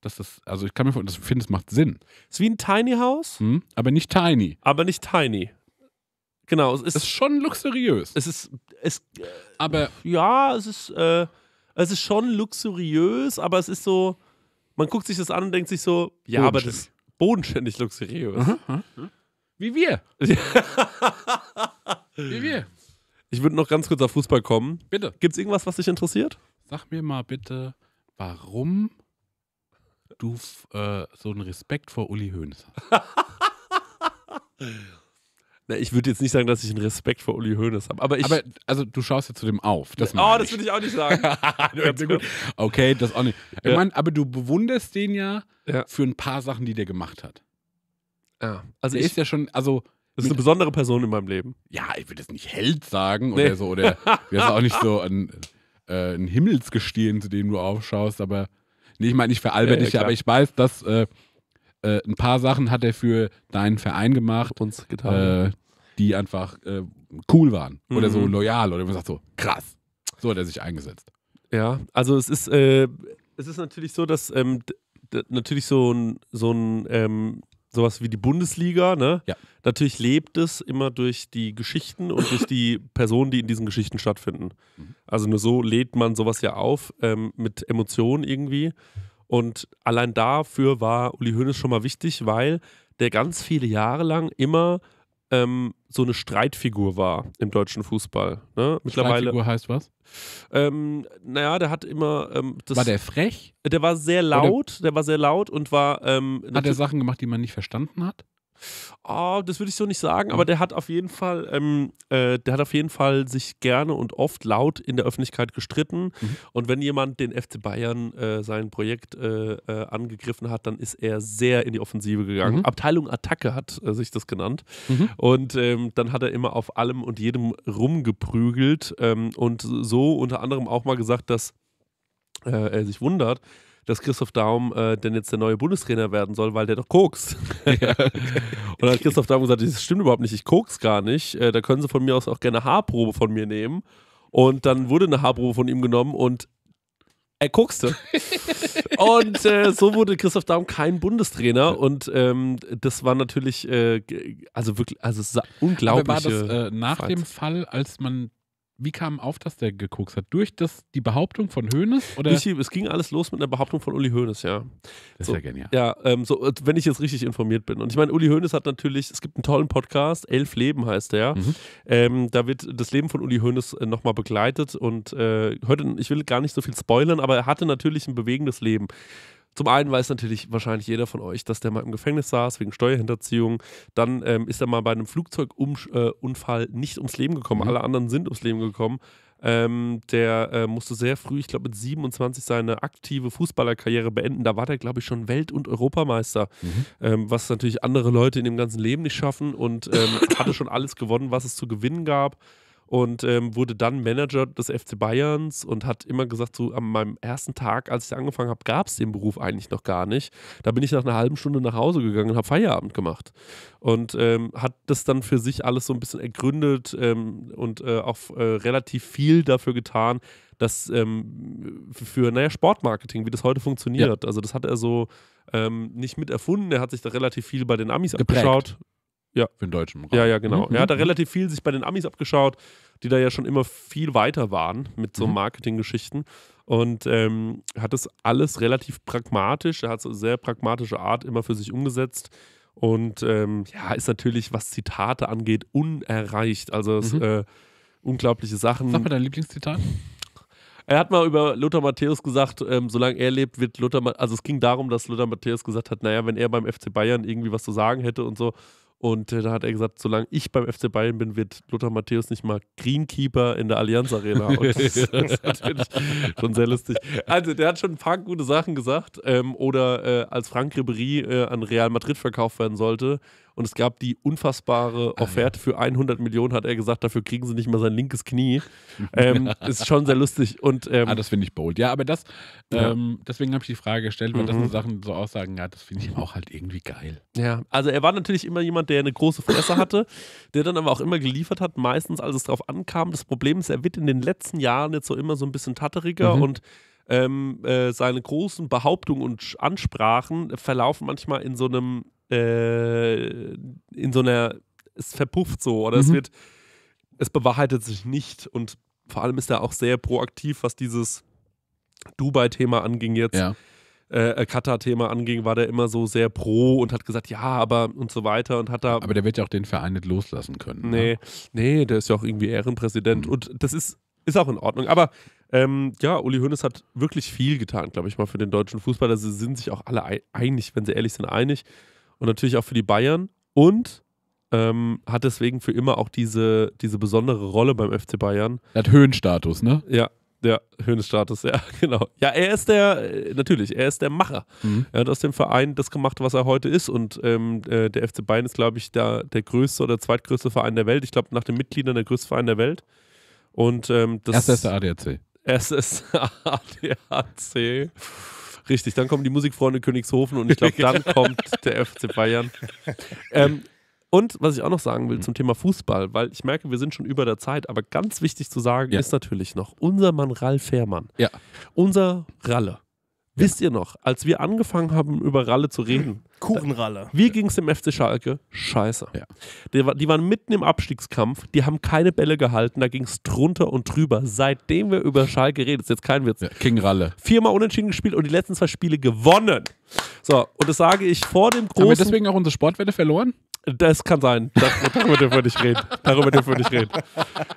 dass das, also ich kann mir vorstellen, ich finde, es macht Sinn. Es ist wie ein Tiny-Haus. Mhm, aber nicht tiny. Aber nicht tiny. Genau, es ist, ist schon luxuriös. Es ist, es, aber ja, es ist, äh, es ist schon luxuriös, aber es ist so, man guckt sich das an und denkt sich so, ja, aber das ist bodenständig luxuriös. Aha, aha. Wie wir. Wie wir. Ich würde noch ganz kurz auf Fußball kommen. Bitte. Gibt's irgendwas, was dich interessiert? Sag mir mal bitte, warum du äh, so einen Respekt vor Uli Hoeneß hast. Na, ich würde jetzt nicht sagen, dass ich einen Respekt vor Uli Hoeneß habe. Aber, ich aber also du schaust ja zu dem auf. Das oh, das würde ich auch nicht sagen. Okay, das auch nicht. Ich ja. mein, aber du bewunderst den ja, ja für ein paar Sachen, die der gemacht hat. Ja. Also der ich, ist ja schon, also das ist eine besondere Person in meinem Leben. Ja, ich würde jetzt nicht Held sagen oder nee. so. Oder wäre es auch nicht so ein, äh, ein Himmelsgestirn, zu dem du aufschaust. Aber nee, ich meine, ich veralber dich ja, ja, aber ich weiß, dass äh, äh, ein paar Sachen hat er für deinen Verein gemacht, uns getan, äh, die einfach äh, cool waren. Mhm. Oder so loyal. Oder man sagt so, krass. So hat er sich eingesetzt. Ja, also es ist, äh, es ist natürlich so, dass ähm, natürlich so ein, so ein ähm, sowas wie die Bundesliga, ne? Ja. Natürlich lebt es immer durch die Geschichten und durch die Personen, die in diesen Geschichten stattfinden. Mhm. Also nur so lädt man sowas ja auf, ähm, mit Emotionen irgendwie. Und allein dafür war Uli Hoeneß schon mal wichtig, weil der ganz viele Jahre lang immer ähm, so eine Streitfigur war im deutschen Fußball. Ne? Mittlerweile, Streitfigur heißt was? Ähm, naja, der hat immer... Ähm, das, war der frech? Der war sehr laut, Oder? der war sehr laut und war... Ähm, hat er Sachen gemacht, die man nicht verstanden hat? Oh, das würde ich so nicht sagen, aber der hat auf jeden Fall, ähm, äh, der hat auf jeden Fall sich gerne und oft laut in der Öffentlichkeit gestritten. Mhm. Und wenn jemand den F C Bayern äh, sein Projekt äh, äh, angegriffen hat, dann ist er sehr in die Offensive gegangen. Mhm. Abteilung Attacke hat äh, sich das genannt. Mhm. Und ähm, dann hat er immer auf allem und jedem rumgeprügelt ähm, und so unter anderem auch mal gesagt, dass äh, er sich wundert, dass Christoph Daum äh, denn jetzt der neue Bundestrainer werden soll, weil der doch kokst. Ja, okay. Und dann hat Christoph Daum gesagt, das stimmt überhaupt nicht, ich kokst gar nicht. Äh, da können sie von mir aus auch gerne eine Haarprobe von mir nehmen. Und dann wurde eine Haarprobe von ihm genommen und er kokste. Und äh, so wurde Christoph Daum kein Bundestrainer. Und ähm, das war natürlich, äh, also wirklich, also es ist unglaublich. War das äh, nach Fall. dem Fall, als man... Wie kam auf, dass der gekokst hat? Durch das, die Behauptung von Hoeneß? Oder? Es ging alles los mit einer Behauptung von Uli Hoeneß, ja. Das ist so, ja genial. Ja, ähm, so, wenn ich jetzt richtig informiert bin. Und ich meine, Uli Hoeneß hat natürlich, es gibt einen tollen Podcast, Elf Leben heißt der. Mhm. Ähm, da wird das Leben von Uli Hoeneß äh, nochmal begleitet. Und äh, heute, ich will gar nicht so viel spoilern, aber er hatte natürlich ein bewegendes Leben. Zum einen weiß natürlich wahrscheinlich jeder von euch, dass der mal im Gefängnis saß wegen Steuerhinterziehung. Dann ähm, ist er mal bei einem Flugzeugunfall nicht ums Leben gekommen. Mhm. Alle anderen sind ums Leben gekommen. Ähm, der äh, musste sehr früh, ich glaube mit siebenundzwanzig, seine aktive Fußballerkarriere beenden. Da war der, glaube ich, schon Welt- und Europameister. Mhm. Ähm, was natürlich andere Leute in dem ganzen Leben nicht schaffen. Und ähm, hatte schon alles gewonnen, was es zu gewinnen gab. Und ähm, wurde dann Manager des F C Bayerns und hat immer gesagt, so an meinem ersten Tag, als ich angefangen habe, gab es den Beruf eigentlich noch gar nicht. Da bin ich nach einer halben Stunde nach Hause gegangen und habe Feierabend gemacht. Und ähm, hat das dann für sich alles so ein bisschen ergründet ähm, und äh, auch äh, relativ viel dafür getan, dass ähm, für, naja, Sportmarketing, wie das heute funktioniert. Ja. Also das hat er so ähm, nicht mit erfunden. Er hat sich da relativ viel bei den Amis abgeschaut. Ja. Für den deutschen Raum. Ja, ja, genau. Mhm. Er hat da relativ viel sich bei den Amis abgeschaut, die da ja schon immer viel weiter waren mit so mhm. Marketinggeschichten. Und ähm, hat das alles relativ pragmatisch, er hat so eine sehr pragmatische Art immer für sich umgesetzt. Und ähm, ja, ist natürlich, was Zitate angeht, unerreicht. Also es, mhm. äh, unglaubliche Sachen. Sag mal dein Lieblingszitat. Er hat mal über Lothar Matthäus gesagt, ähm, solange er lebt, wird Lothar Matthäus, also es ging darum, dass Lothar Matthäus gesagt hat, naja, wenn er beim F C Bayern irgendwie was zu sagen hätte und so. Und da hat er gesagt, solange ich beim F C Bayern bin, wird Lothar Matthäus nicht mal Greenkeeper in der Allianz Arena. Und das ist natürlich schon sehr lustig. Also der hat schon ein paar gute Sachen gesagt. Ähm, oder äh, als Franck Ribéry äh, an Real Madrid verkauft werden sollte und es gab die unfassbare Offerte für hundert Millionen, hat er gesagt, dafür kriegen sie nicht mal sein linkes Knie. Ähm, ist schon sehr lustig. Und, ähm, ah, das finde ich bold. Ja, aber das, ähm, ja. deswegen habe ich die Frage gestellt, weil mhm. das so Sachen, so Aussagen hat, das finde ich auch halt irgendwie geil. Ja, also er war natürlich immer jemand, der eine große Fresse hatte, der dann aber auch immer geliefert hat, meistens als es drauf ankam. Das Problem ist, er wird in den letzten Jahren jetzt so immer so ein bisschen tatteriger mhm. und ähm, äh, seine großen Behauptungen und Ansprachen verlaufen manchmal in so einem in so einer, es verpufft so oder mhm. es wird, es bewahrheitet sich nicht und vor allem ist er auch sehr proaktiv, was dieses Dubai-Thema anging jetzt, ja. äh, Katar-Thema anging, war der immer so sehr pro und hat gesagt, ja, aber und so weiter und hat da... Aber der wird ja auch den Verein nicht loslassen können. Nee, ne? nee der ist ja auch irgendwie Ehrenpräsident mhm. und das ist, ist auch in Ordnung, aber Ähm, ja, Uli Hoeneß hat wirklich viel getan, glaube ich mal, für den deutschen Fußball. Da sind sich auch alle einig, wenn sie ehrlich sind, einig. Und natürlich auch für die Bayern. Und ähm, hat deswegen für immer auch diese, diese besondere Rolle beim F C Bayern. Er hat Höhenstatus, ne? Ja, ja, Höhenstatus, ja, genau. Ja, er ist der, natürlich, er ist der Macher. Mhm. Er hat aus dem Verein das gemacht, was er heute ist. Und ähm, der F C Bayern ist, glaube ich, der, der größte oder zweitgrößte Verein der Welt. Ich glaube, nach den Mitgliedern der größte Verein der Welt. Und ähm, das Erster ist der A D A C. S S A D A C. Richtig, dann kommen die Musikfreunde Königshofen und ich glaube, dann kommt der F C Bayern. Ähm, und was ich auch noch sagen will zum Thema Fußball, weil ich merke, wir sind schon über der Zeit, aber ganz wichtig zu sagen, ja, ist natürlich noch unser Mann Ralf Fährmann. Ja. Unser Ralle. Ja. Wisst ihr noch, als wir angefangen haben, über Ralle zu reden? Kuchenralle. Wie ging es dem F C Schalke? Scheiße. Ja. Die, die waren mitten im Abstiegskampf, die haben keine Bälle gehalten, da ging es drunter und drüber. Seitdem wir über Schalke reden, ist jetzt kein Witz. Ja, King Ralle. Viermal unentschieden gespielt und die letzten zwei Spiele gewonnen. So, und das sage ich vor dem großen... Haben wir deswegen auch unsere Sportwette verloren? Das kann sein. Das, darüber dürfen wir nicht reden. Darüber dürfen wir nicht reden.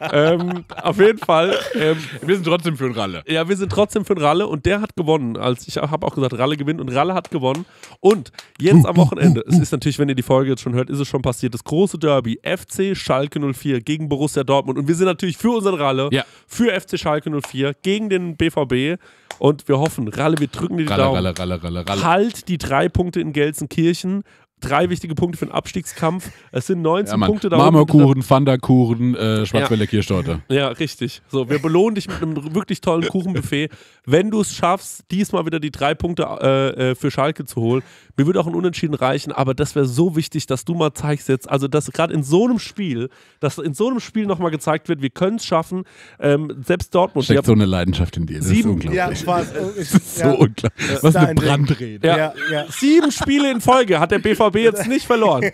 Ähm, auf jeden Fall. Ähm, wir sind trotzdem für einen Ralle. Ja, wir sind trotzdem für einen Ralle und der hat gewonnen. Also ich habe auch gesagt, Ralle gewinnt und Ralle hat gewonnen. Und jetzt am Wochenende, es ist natürlich, wenn ihr die Folge jetzt schon hört, ist es schon passiert, das große Derby F C Schalke null vier gegen Borussia Dortmund. Und wir sind natürlich für unseren Ralle, ja, für F C Schalke null vier, gegen den B V B. Und wir hoffen, Ralle, wir drücken dir die Ralle, Daumen. Ralle, Ralle, Ralle, Ralle. Halt die drei Punkte in Gelsenkirchen. Drei wichtige Punkte für den Abstiegskampf. Es sind neunzehn ja, Punkte da. Marmorkuchen, Pfanderkuchen, äh, Schwarzwälder ja. Kirschtorte. Ja, richtig. So, wir belohnen dich mit einem wirklich tollen Kuchenbuffet. Wenn du es schaffst, diesmal wieder die drei Punkte äh, für Schalke zu holen. Mir würde auch ein Unentschieden reichen, aber das wäre so wichtig, dass du mal zeigst jetzt, also dass gerade in so einem Spiel, dass in so einem Spiel nochmal gezeigt wird, wir können es schaffen. Ähm, selbst Dortmund. Steckt so eine Leidenschaft in dir. Das sieben, ist unglaublich. Ja, das war, das ist ja, so unglaublich. Was eine Brandrede. Ja. Ja, ja. Sieben Spiele in Folge hat der B V B jetzt nicht verloren.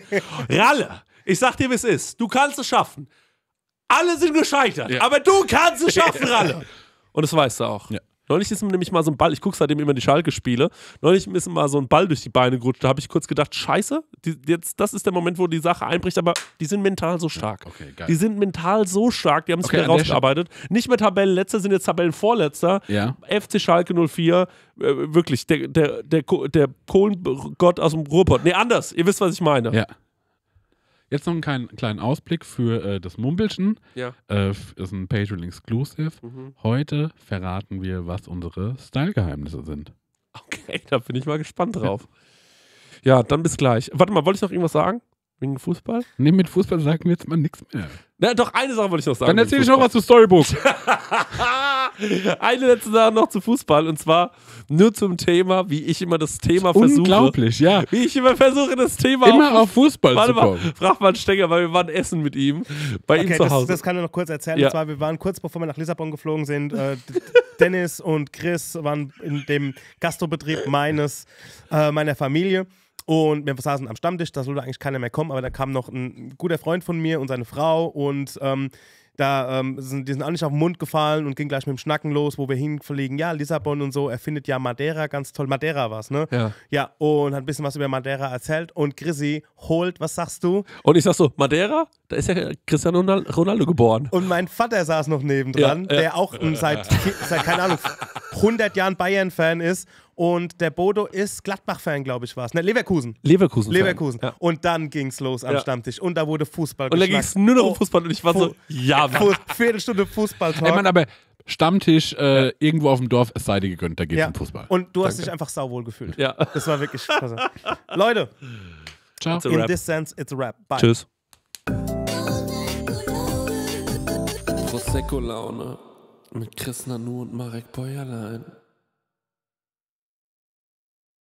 Ralle, ich sag dir, wie es ist. Du kannst es schaffen. Alle sind gescheitert, ja, aber du kannst es schaffen, Ralle. Und das weißt du auch. Ja. Neulich ist mir nämlich mal so ein Ball, ich gucke seitdem immer die Schalke-Spiele, neulich ist mir mal so ein Ball durch die Beine gerutscht. Da habe ich kurz gedacht, scheiße, die, jetzt, das ist der Moment, wo die Sache einbricht, aber die sind mental so stark. Ja, okay, geil. Die sind mental so stark, die haben es okay, wieder rausgearbeitet. Nicht mehr Tabellenletzter, sind jetzt Tabellenvorletzter. Ja. F C Schalke null vier, äh, wirklich, der, der, der, der Kohlengott aus dem Ruhrpott. Nee, anders, ihr wisst, was ich meine. Ja. Jetzt noch einen kleinen Ausblick für äh, das Mumpelchen. Ja. Äh, ist ein Patreon-Exclusive. Mhm. Heute verraten wir, was unsere Style-Geheimnisse sind. Okay, da bin ich mal gespannt drauf. Ja, ja, dann bis gleich. Warte mal, wollte ich noch irgendwas sagen? Wegen Fußball? Nee, mit Fußball sagen wir jetzt mal nichts mehr. Na, doch, eine Sache wollte ich noch sagen. Dann erzähl ich noch was zu Storybook. Eine letzte Sache noch zu Fußball und zwar nur zum Thema, wie ich immer das Thema versuche. Unglaublich, ja. Wie ich immer versuche, das Thema immer auf, auf Fußball warte zu kommen. Mal, frag mal einen Stenger, weil wir waren essen mit ihm, bei okay, ihm zu Hause. Das, das kann er noch kurz erzählen. Ja. Und zwar, wir waren kurz bevor wir nach Lissabon geflogen sind, äh, Dennis und Chris waren in dem Gastrobetrieb meines, äh, meiner Familie. Und wir saßen am Stammtisch, da sollte eigentlich keiner mehr kommen, aber da kam noch ein guter Freund von mir und seine Frau und ähm, da ähm, sind, die sind auch nicht auf den Mund gefallen und ging gleich mit dem Schnacken los, wo wir hinfliegen, ja, Lissabon und so, er findet ja Madeira ganz toll, Madeira war's, ne? Ja. Ja, und hat ein bisschen was über Madeira erzählt und Chrissy holt, was sagst du? Und ich sag so, Madeira? Da ist ja Cristiano Ronaldo geboren. Und mein Vater saß noch nebendran, ja, ja, der auch um, seit, seit, keine Ahnung, hundert Jahren Bayern-Fan ist. Und der Bodo ist Gladbach-Fan, glaube ich, war es. Ne, Leverkusen. Leverkusen. Leverkusen. Ja. Und dann ging es los am ja. Stammtisch. Und da wurde Fußball und geschlagen. Und da ging es nur noch um Fußball. Und ich war Fu so, ja, Mann. Viertelstunde Fußball-Talk. Ey, Mann, aber Stammtisch äh, ja. irgendwo auf dem Dorf, es sei dir gegönnt, da geht es ja. um Fußball. Und du hast Danke. dich einfach sauwohl gefühlt. Ja. Das war wirklich klasse. Leute. Ciao. In this sense, it's a wrap. Bye. Tschüss. Prosecco-Laune mit Chris Nanu und Marek Bäuerlein.